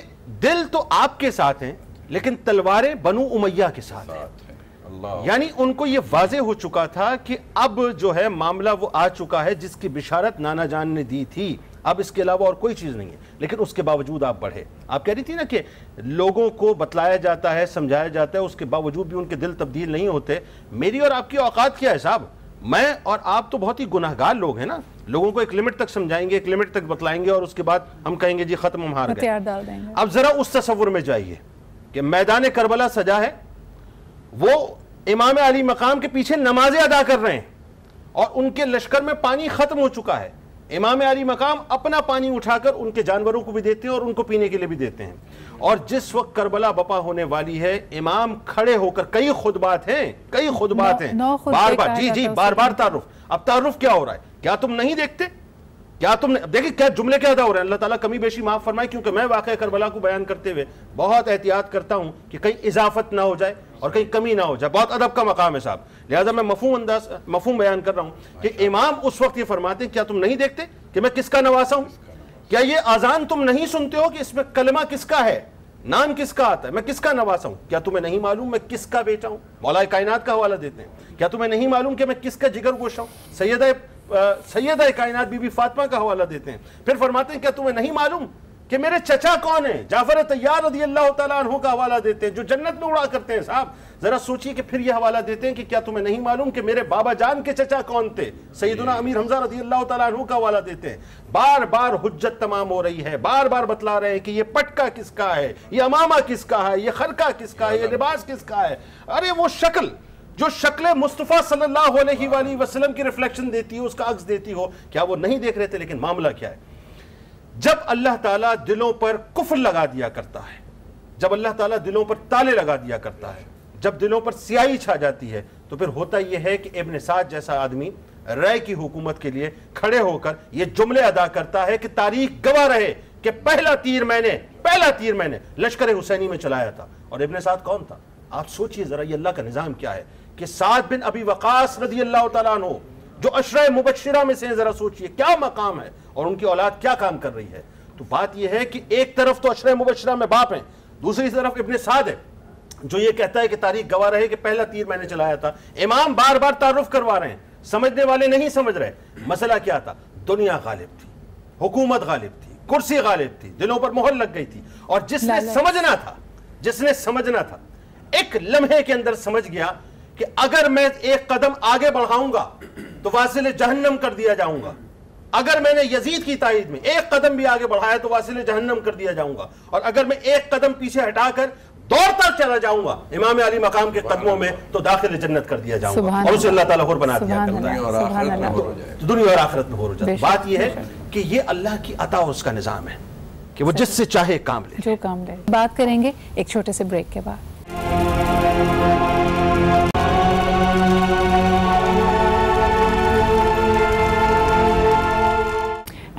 दिल तो आपके साथ हैं लेकिन तलवारें बनु उमैया के साथ हैं। यानी उनको ये वाजे हो चुका था कि अब जो है मामला वो आ चुका है जिसकी बिशारत नाना जान ने दी थी अब इसके अलावा और कोई चीज़ नहीं है, लेकिन उसके बावजूद आप बढ़े। आप कह रही थी ना कि लोगों को बतलाया जाता है, समझाया जाता है, उसके बावजूद भी उनके दिल तब्दील नहीं होते। मेरी और आपकी औकात क्या है साहब, मैं और आप तो बहुत ही गुनाहगार लोग हैं ना। लोगों को एक लिमिट तक समझाएंगे, एक लिमिट तक बतलाएंगे और उसके बाद हम कहेंगे जी खत्म, हम हार गए। अब ज़रा उस तस्वुर में जाइए कि मैदान करबला सजा है, वो इमाम अली मकाम के पीछे नमाजें अदा कर रहे हैं और उनके लश्कर में पानी ख़त्म हो चुका है। इमाम अली मकाम अपना पानी उठाकर उनके जानवरों को भी देते हैं और उनको पीने के लिए भी देते हैं। और जिस वक्त करबला बपा होने वाली है, इमाम खड़े होकर, कई खुतबात हैं, कई खुतबात हैं, बार बार जी जी बार बार तारुफ। अब तारुफ क्या हो रहा है? क्या तुम नहीं देखते? क्या तुमने देखिए क्या जुमले क्या अदा हो रहे हैं। अल्लाह ताला कमी बेशी माफ़ फरमाए, क्योंकि मैं वाक़या करबला को बयान करते हुए बहुत एहतियात करता हूँ कि कहीं इजाफत ना हो जाए और कहीं कमी ना हो जाए। बहुत अदब का मकाम है साहब, लिहाजा मैं मफहूम अंदाज मफहूम बयान कर रहा हूँ कि इमाम उस वक्त ये फरमाते हैं, क्या तुम नहीं देखते कि मैं किसका नवासा हूँ? क्या ये अजान तुम नहीं सुनते हो कि इसमें कलमा किसका है, नाम किसका आता है, मैं किसका नवासा हूँ? क्या तुम्हें नहीं मालूम मैं किसका बेटा हूँ? मौलाए कायनात का हवाला देते हैं, क्या तुम्हें नहीं मालूम कि मैं किसका जिगर गोशा हूँ? सैयदा सैयदा कायनात बीबी फातिमा का हवाला देते हैं। फिर फरमाते हैं, क्या तुम्हें नहीं मालूम कि मेरे चचा कौन है? जाफर तैयार रज़ी अल्लाह तआला अन्हु का हवाला देते हैं, जो जन्नत में उड़ा करते हैं। साहब जरा सोचिए कि फिर यह हवाला देते हैं कि क्या तुम्हें नहीं मालूम कि मेरे बाबा जान के चचा कौन थे? सैयदना अमीर हमजा रज़ी अल्लाह तआला अन्हु का हवाला देते हैं। बार बार हुज्जत तमाम हो रही है, बार बार बतला रहे हैं कि यह पटका किसका है, यह अमामा किसका है, यह खरका किसका है, यह लिबास किसका है। अरे वो शक्ल जो शक्ल मुस्तफ़ा सल्लल्लाहु अलैहि वसल्लम की रिफ्लेक्शन देती हो, उसका अक्स देती हो, क्या वो नहीं देख रहे थे? लेकिन मामला क्या है, जब अल्लाह ताला दिलों पर कुफ्र लगा दिया करता है, जब अल्लाह ताला दिलों पर ताले लगा दिया करता है, जब दिलों पर स्याही छा जाती है, तो फिर होता यह है कि इब्न साद जैसा आदमी राय की हुकूमत के लिए खड़े होकर ये जुमले अदा करता है कि तारीख गवाह रहे कि पहला तीर मैंने पहला तीर मैंने लश्कर हुसैनी में चलाया था। और इब्न साद कौन था? आप सोचिए जरा, ये अल्लाह का निज़ाम क्या है कि साद बिन अबी वकास रज़ी अल्लाह तआला अन्हु जो अशरा मुबश्शिरा में से हैं, जरा सोचिए क्या मकाम है और उनकी औलाद क्या काम कर रही है। तो बात यह है कि एक तरफ तो अशरा मुबश्शिरा में बाप हैं, दूसरी तरफ इब्न साद है जो ये कहता है कि तारीख गवाह रहे कि पहला तीर मैंने चलाया था। इमाम बार बार तारुफ करवा रहे हैं, समझने वाले नहीं समझ रहे। मसला क्या था? दुनिया गालिब थी, हुकूमत गालिब थी, कुर्सी गालिब थी, दिलों पर मोहर लग गई थी। और जिसने समझना था जिसने समझना था एक लम्हे के अंदर समझ गया कि अगर मैं एक कदम आगे बढ़ाऊंगा तो वासिले जहन्नम कर दिया जाऊंगा। अगर मैंने यजीद की ताईद में एक कदम भी आगे बढ़ाया तो वासिले जहन्नम कर दिया जाऊंगा, और अगर मैं एक कदम पीछे हटाकर दौड़ता चला जाऊंगा इमाम अली मकाम के कदमों में तो दाखिल जन्नत कर दिया जाऊंगा। और उसे अल्लाह ताला और बना दिया करता, दुनिया और आखिरत में हो जाए। बात यह है कि ये अल्लाह की अता और उसका निज़ाम है कि वो जिससे चाहे काम ले जो काम ले। बात करेंगे एक छोटे से ब्रेक के बाद।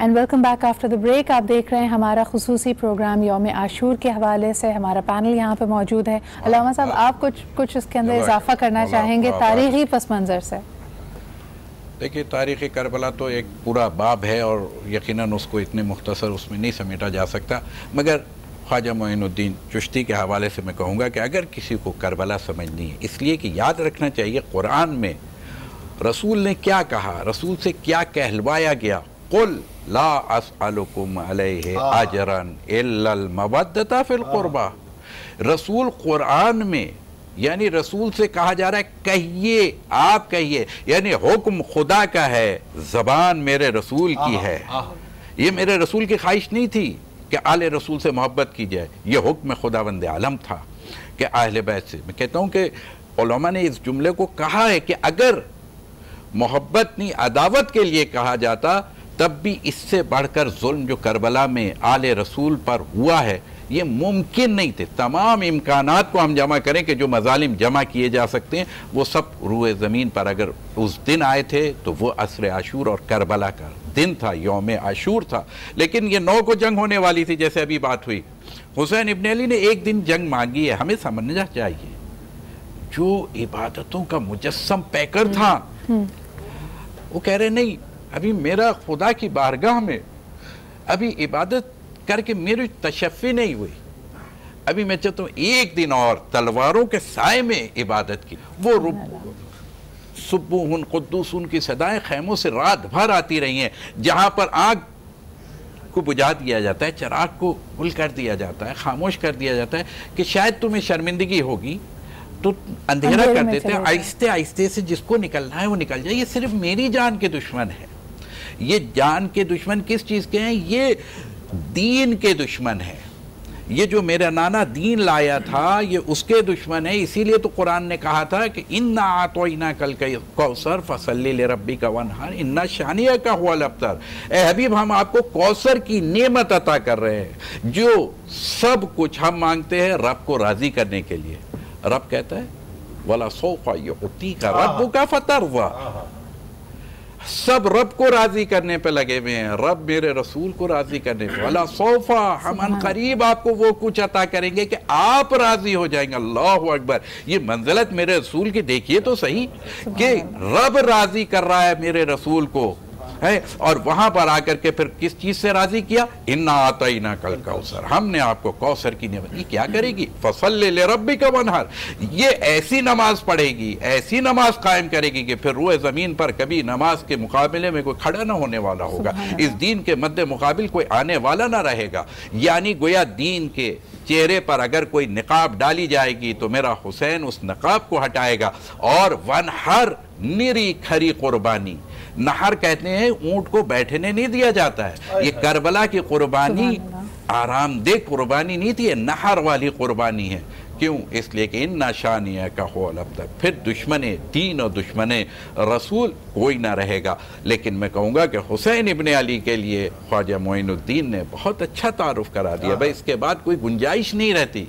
And welcome back after the break. आप देख रहे हैं हमारा खुसूसी प्रोग्राम यौम आशूर के हवाले से। हमारा पैनल यहाँ पे मौजूद है। अल्लामा साहब, आप कुछ कुछ इसके अंदर इजाफा करना चाहेंगे तारीखी पस मंज़र से? देखिए, तारीख़ करबला तो एक पूरा बाब है और यकीनन उसको इतने मुख्तसर उसमें नहीं समेटा जा सकता, मगर ख्वाजा मोइनुद्दीन चिश्ती के हवाले से मैं कहूँगा कि अगर किसी को करबला समझनी है, इसलिए कि याद रखना चाहिए कुरान में रसूल ने क्या कहा, रसूल से क्या कहलवाया गया। कुल ला असअलुकुम अलैहि अजरन इल्लल मवद्दता फिल कुर्बा। रसूल कुरान में, यानी रसूल से कहा जा रहा है कहिए, आप कहिए, यानी हुक्म खुदा का है, जबान मेरे रसूल की है। ये मेरे रसूल की ख्वाहिश नहीं थी कि आले रसूल से मोहब्बत की जाए, यह हुक्म खुदावंद आलम था कि आहले बैत से। मैं कहता हूँ कि उलमा ने इस जुमले को कहा है कि अगर मोहब्बत नहीं अदावत के लिए कहा जाता तब भी इससे बढ़कर जुल्म जो करबला में आले रसूल पर हुआ है ये मुमकिन नहीं थे। तमाम इम्कानात को हम जमा करें कि जो मजालिम जमा किए जा सकते हैं वो सब रूए ज़मीन पर अगर उस दिन आए थे तो वो असर आशूर और करबला का दिन था, यौम आशूर था। लेकिन ये नौ को जंग होने वाली थी, जैसे अभी बात हुई। हुसैन इब्न अली ने एक दिन जंग मांगी है, हमें समझना चाहिए। जो इबादतों का मुजस्सम पैकर था वो कह रहे नहीं, अभी मेरा खुदा की बारगाह में अभी इबादत करके मेरी तशफ़ी नहीं हुई, अभी मैं चाहता हूँ एक दिन और तलवारों के साए में इबादत की। वो सुब्बुहुन कुद्दूस, उनकी सदाएं खैमों से रात भर आती रही हैं। जहाँ पर आग को बुझा दिया जाता है, चिराग को गुल कर दिया जाता है, खामोश कर दिया जाता है कि शायद तुम्हें शर्मिंदगी होगी, तो अंधेरा कर देते हैं। आहिस्ते आहिस्ते से जिसको निकलना है वो निकल जाए। ये सिर्फ मेरी जान के दुश्मन है। ये जान के दुश्मन किस चीज़ के हैं? ये दीन के दुश्मन है। ये जो मेरा नाना दीन लाया था ये उसके दुश्मन है। इसीलिए तो कुरान ने कहा था कि इन्ना आतोइना कल कौसर फसल्ली ले रब्बी का वनहर इन्ना शानिया का हुआ लब्तर। ए हबीब, हम आपको कौसर की नेमत अता कर रहे हैं जो सब कुछ हम मांगते हैं रब को राज़ी करने के लिए। रब कहता है वाला सोफा युती का रब का फतर हुआ। सब रब को राजी करने पे लगे हुए हैं, रब मेरे रसूल को राजी करने पे। वाला सोफा हम अन करीब आपको वो कुछ अता करेंगे कि आप राजी हो जाएंगे। अल्लाहू अकबर, ये मंजिलत मेरे रसूल की देखिए तो सही कि रब राजी कर रहा है मेरे रसूल को है। और वहां पर आकर के फिर किस चीज से राजी किया? इन्ना आता ही ना कल कौसर, हमने आपको कौसर की नेमत। ये क्या करेगी? फसल ले ले रब्बी का वनहर। ये ऐसी नमाज पढ़ेगी, ऐसी नमाज कायम करेगी कि फिर रोए ज़मीन पर कभी नमाज के मुकाबले में कोई खड़ा ना होने वाला होगा, इस दीन के मद्द मुकाबिल कोई आने वाला ना रहेगा। यानी गोया दीन के चेहरे पर अगर कोई नकाब डाली जाएगी तो मेरा हुसैन उस नकाब को हटाएगा। और वनहर निरी खरी कुर्बानी। नहर कहते हैं ऊंट को बैठने नहीं दिया जाता है। ये करबला की कुर्बानी आरामदेह कुर्बानी नहीं थी, नहर वाली कुर्बानी है। क्यों? इसलिए कि इन नाशानिया का हो अब तक फिर दुश्मने दीन और दुश्मने रसूल कोई ना रहेगा। लेकिन मैं कहूँगा कि हुसैन इब्ने अली के लिए ख्वाजा मोइनुद्दीन ने बहुत अच्छा तारुफ करा दिया। भाई इसके बाद कोई गुंजाइश नहीं रहती।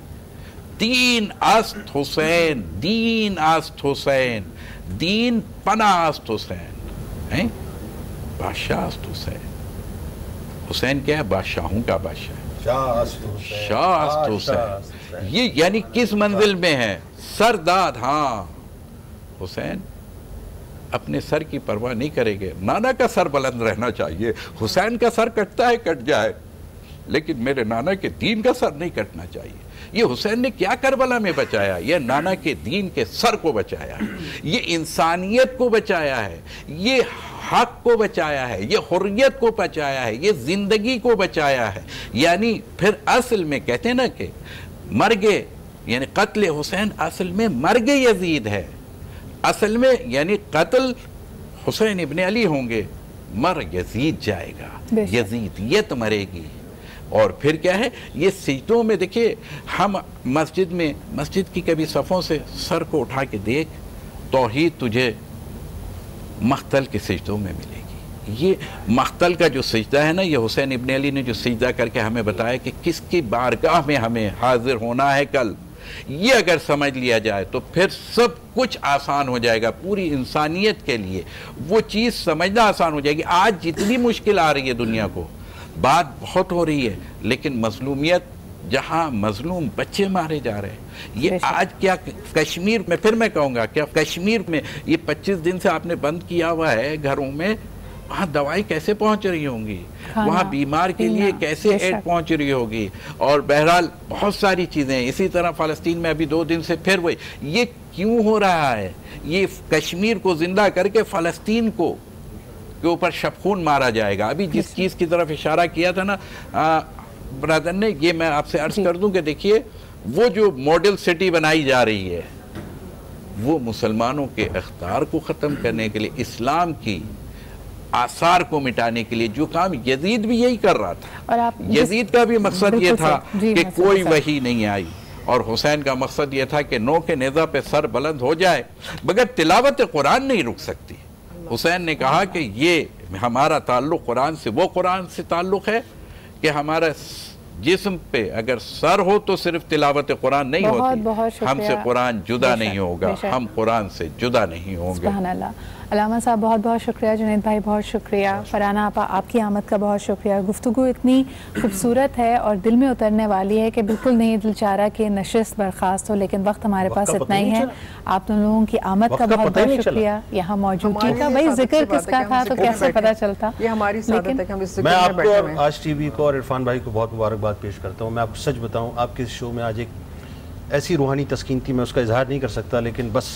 दीन अस्त हुसैन, दीन अस्त हुसैन, दीन पना अस्त हुसैन है, बादशाह अस्त हुसैन। हुसैन क्या है? बादशाहों का बादशाह, शाह अस्त हुसैन। ये यानी किस मंजिल में है? सरदार। हाँ, हुसैन अपने सर की परवाह नहीं करेंगे। नाना का सर बुलंद रहना चाहिए। हुसैन का सर कटता है कट जाए, लेकिन मेरे नाना के दीन का सर नहीं कटना चाहिए। ये हुसैन ने क्या करबला में बचाया? ये नाना के दीन के सर को बचाया है, ये इंसानियत को बचाया है, ये हक को बचाया है, ये हुर्रियत को बचाया है, ये जिंदगी को बचाया है। यानी फिर असल में कहते ना कि मर गए, यानी कत्ल हुसैन असल में मर गए यजीद है। असल में यानी कत्ल हुसैन इब्ने अली होंगे, मर यजीद जाएगा, यजीदियत मरेगी। और फिर क्या है ये सीटों में? देखिए हम मस्जिद में मस्जिद की कभी सफ़ों से सर को उठा के देख, तौहीद तुझे मख्तल के सिजदों में मिलेगी। ये मख्तल का जो सिजदा है ना, ये हुसैन इब्ने अली ने जो सिजदा करके हमें बताया कि किसकी बारगाह में हमें हाजिर होना है कल, ये अगर समझ लिया जाए तो फिर सब कुछ आसान हो जाएगा। पूरी इंसानियत के लिए वो चीज़ समझना आसान हो जाएगी। आज जितनी मुश्किल आ रही है दुनिया को, बात बहुत हो रही है, लेकिन मजलूमियत जहाँ मजलूम बच्चे मारे जा रहे हैं। ये आज क्या कश्मीर में, फिर मैं कहूँगा क्या कश्मीर में ये पच्चीस दिन से आपने बंद किया हुआ है घरों में, वहाँ दवाई कैसे पहुँच रही होंगी, वहाँ बीमार के लिए कैसे एड पहुँच रही होगी, और बहरहाल बहुत सारी चीज़ें। इसी तरह फ़लस्तीन में अभी दो दिन से फिर वही, ये क्यों हो रहा है? ये कश्मीर को ज़िंदा करके फ़लस्तीन को के ऊपर शबखून मारा जाएगा। अभी जिस चीज़ की तरफ इशारा किया था ना ब्रदर ने, ये मैं आपसे अर्ज कर दूं कि देखिए वो जो मॉडल सिटी बनाई जा रही है वो मुसलमानों के अख्तियार को ख़त्म करने के लिए, इस्लाम की आसार को मिटाने के लिए, जो काम यजीद भी यही कर रहा था। और आप यजीद का भी मकसद ये था कि कोई वही नहीं आई, और हुसैन का मकसद ये था कि नौ के नेज़ा पे सर बुलंद हो जाए मगर तिलावत कुरान नहीं रुक सकती। हुसैन ने कहा कि ये हमारा ताल्लुक़ कुरान से, वो कुरान से ताल्लुक़ है कि हमारा जिस्म पे अगर सर हो तो सिर्फ तिलावत कुरान नहीं होती, हमसे कुरान जुदा नहीं होगा, हम कुरान से जुदा नहीं होंगे। अलामा साहब बहुत बहुत शुक्रिया, जुनैद भाई बहुत शुक्रिया, फरहाना आपा आपकी आमद का बहुत शुक्रिया। गुफ्तगू इतनी खूबसूरत है और दिल में उतरने वाली है कि बिल्कुल नहीं दिल चाह रहा कि नशिस्त बर्खास्त हो, लेकिन वक्त हमारे पास इतना ही है। आप उन लोगों की आमद का बहुत बहुत शुक्रिया, यहाँ मौजूदगी का। भाई जिक्र किसका था तो कैसे पता चलता। मैं आपको आज टी वी को और इरफान भाई को बहुत मुबारकबाद पेश करता हूँ। मैं आपको सच बताऊँ, आपके शो में आज एक ऐसी रूहानी तस्कीन थी, मैं उसका इजहार नहीं कर सकता, लेकिन बस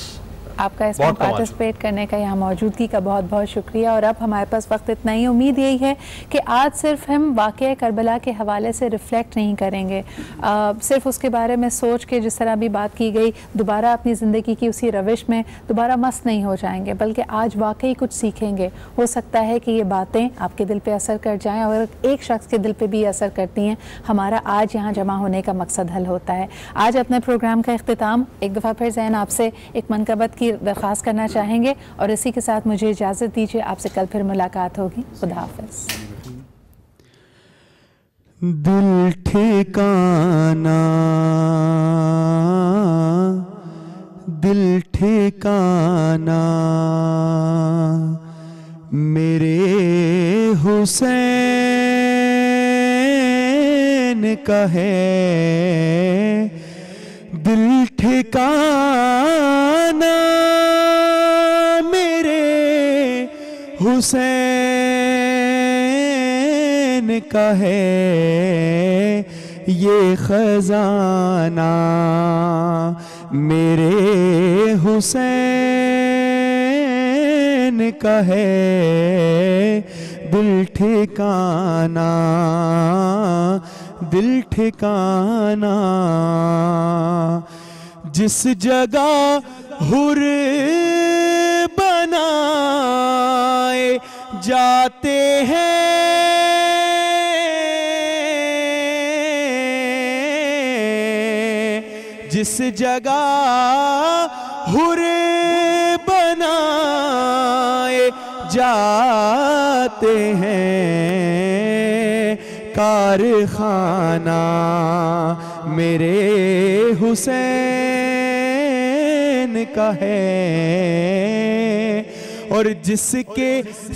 आपका इसमें पार्टिसिपेट करने का, यहाँ मौजूदगी का बहुत बहुत शुक्रिया। और अब हमारे पास वक्त इतना ही, उम्मीद यही है कि आज सिर्फ हम वाक़या करबला के हवाले से रिफ्लेक्ट नहीं करेंगे, आ, सिर्फ उसके बारे में सोच के जिस तरह अभी बात की गई दोबारा अपनी ज़िंदगी की उसी रविश में दोबारा मस्त नहीं हो जाएंगे, बल्कि आज वाकई कुछ सीखेंगे। हो सकता है कि ये बातें आपके दिल पर असर कर जाएँ और एक शख्स के दिल पर भी असर करती हैं। हमारा आज यहाँ जमा होने का मकसद हल होता है। आज अपने प्रोग्राम का इख्तिताम एक दफ़ा फिर ज़ैन आपसे एक मनकबत की दरख्वास्त करना चाहेंगे और इसी के साथ मुझे इजाज़त दीजिए। आपसे कल फिर मुलाकात होगी। खुदा हाफिज़। दिल ठिकाना, दिल ठिकाना मेरे हुसैन का है, दिल ठिकाना मेरे हुसैन का है, ये खजाना मेरे हुसैन का है, दिल ठिकाना, दिल ठिकाना। जिस जगह हुर बनाए जाते हैं, जिस जगह हुर बनाए जाते हैं, कारखाना मेरे हुसैन का है, और जिसके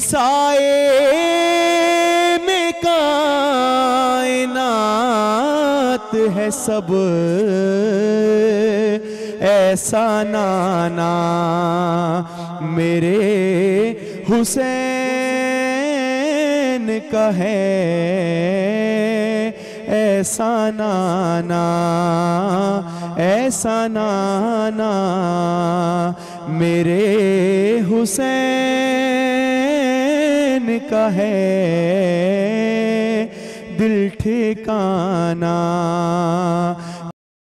साए में कायनात है सब, ऐसा नाना मेरे हुसैन का है, ऐसा नाना, ऐसा नाना मेरे हुसैन का है, दिल ठिकाना,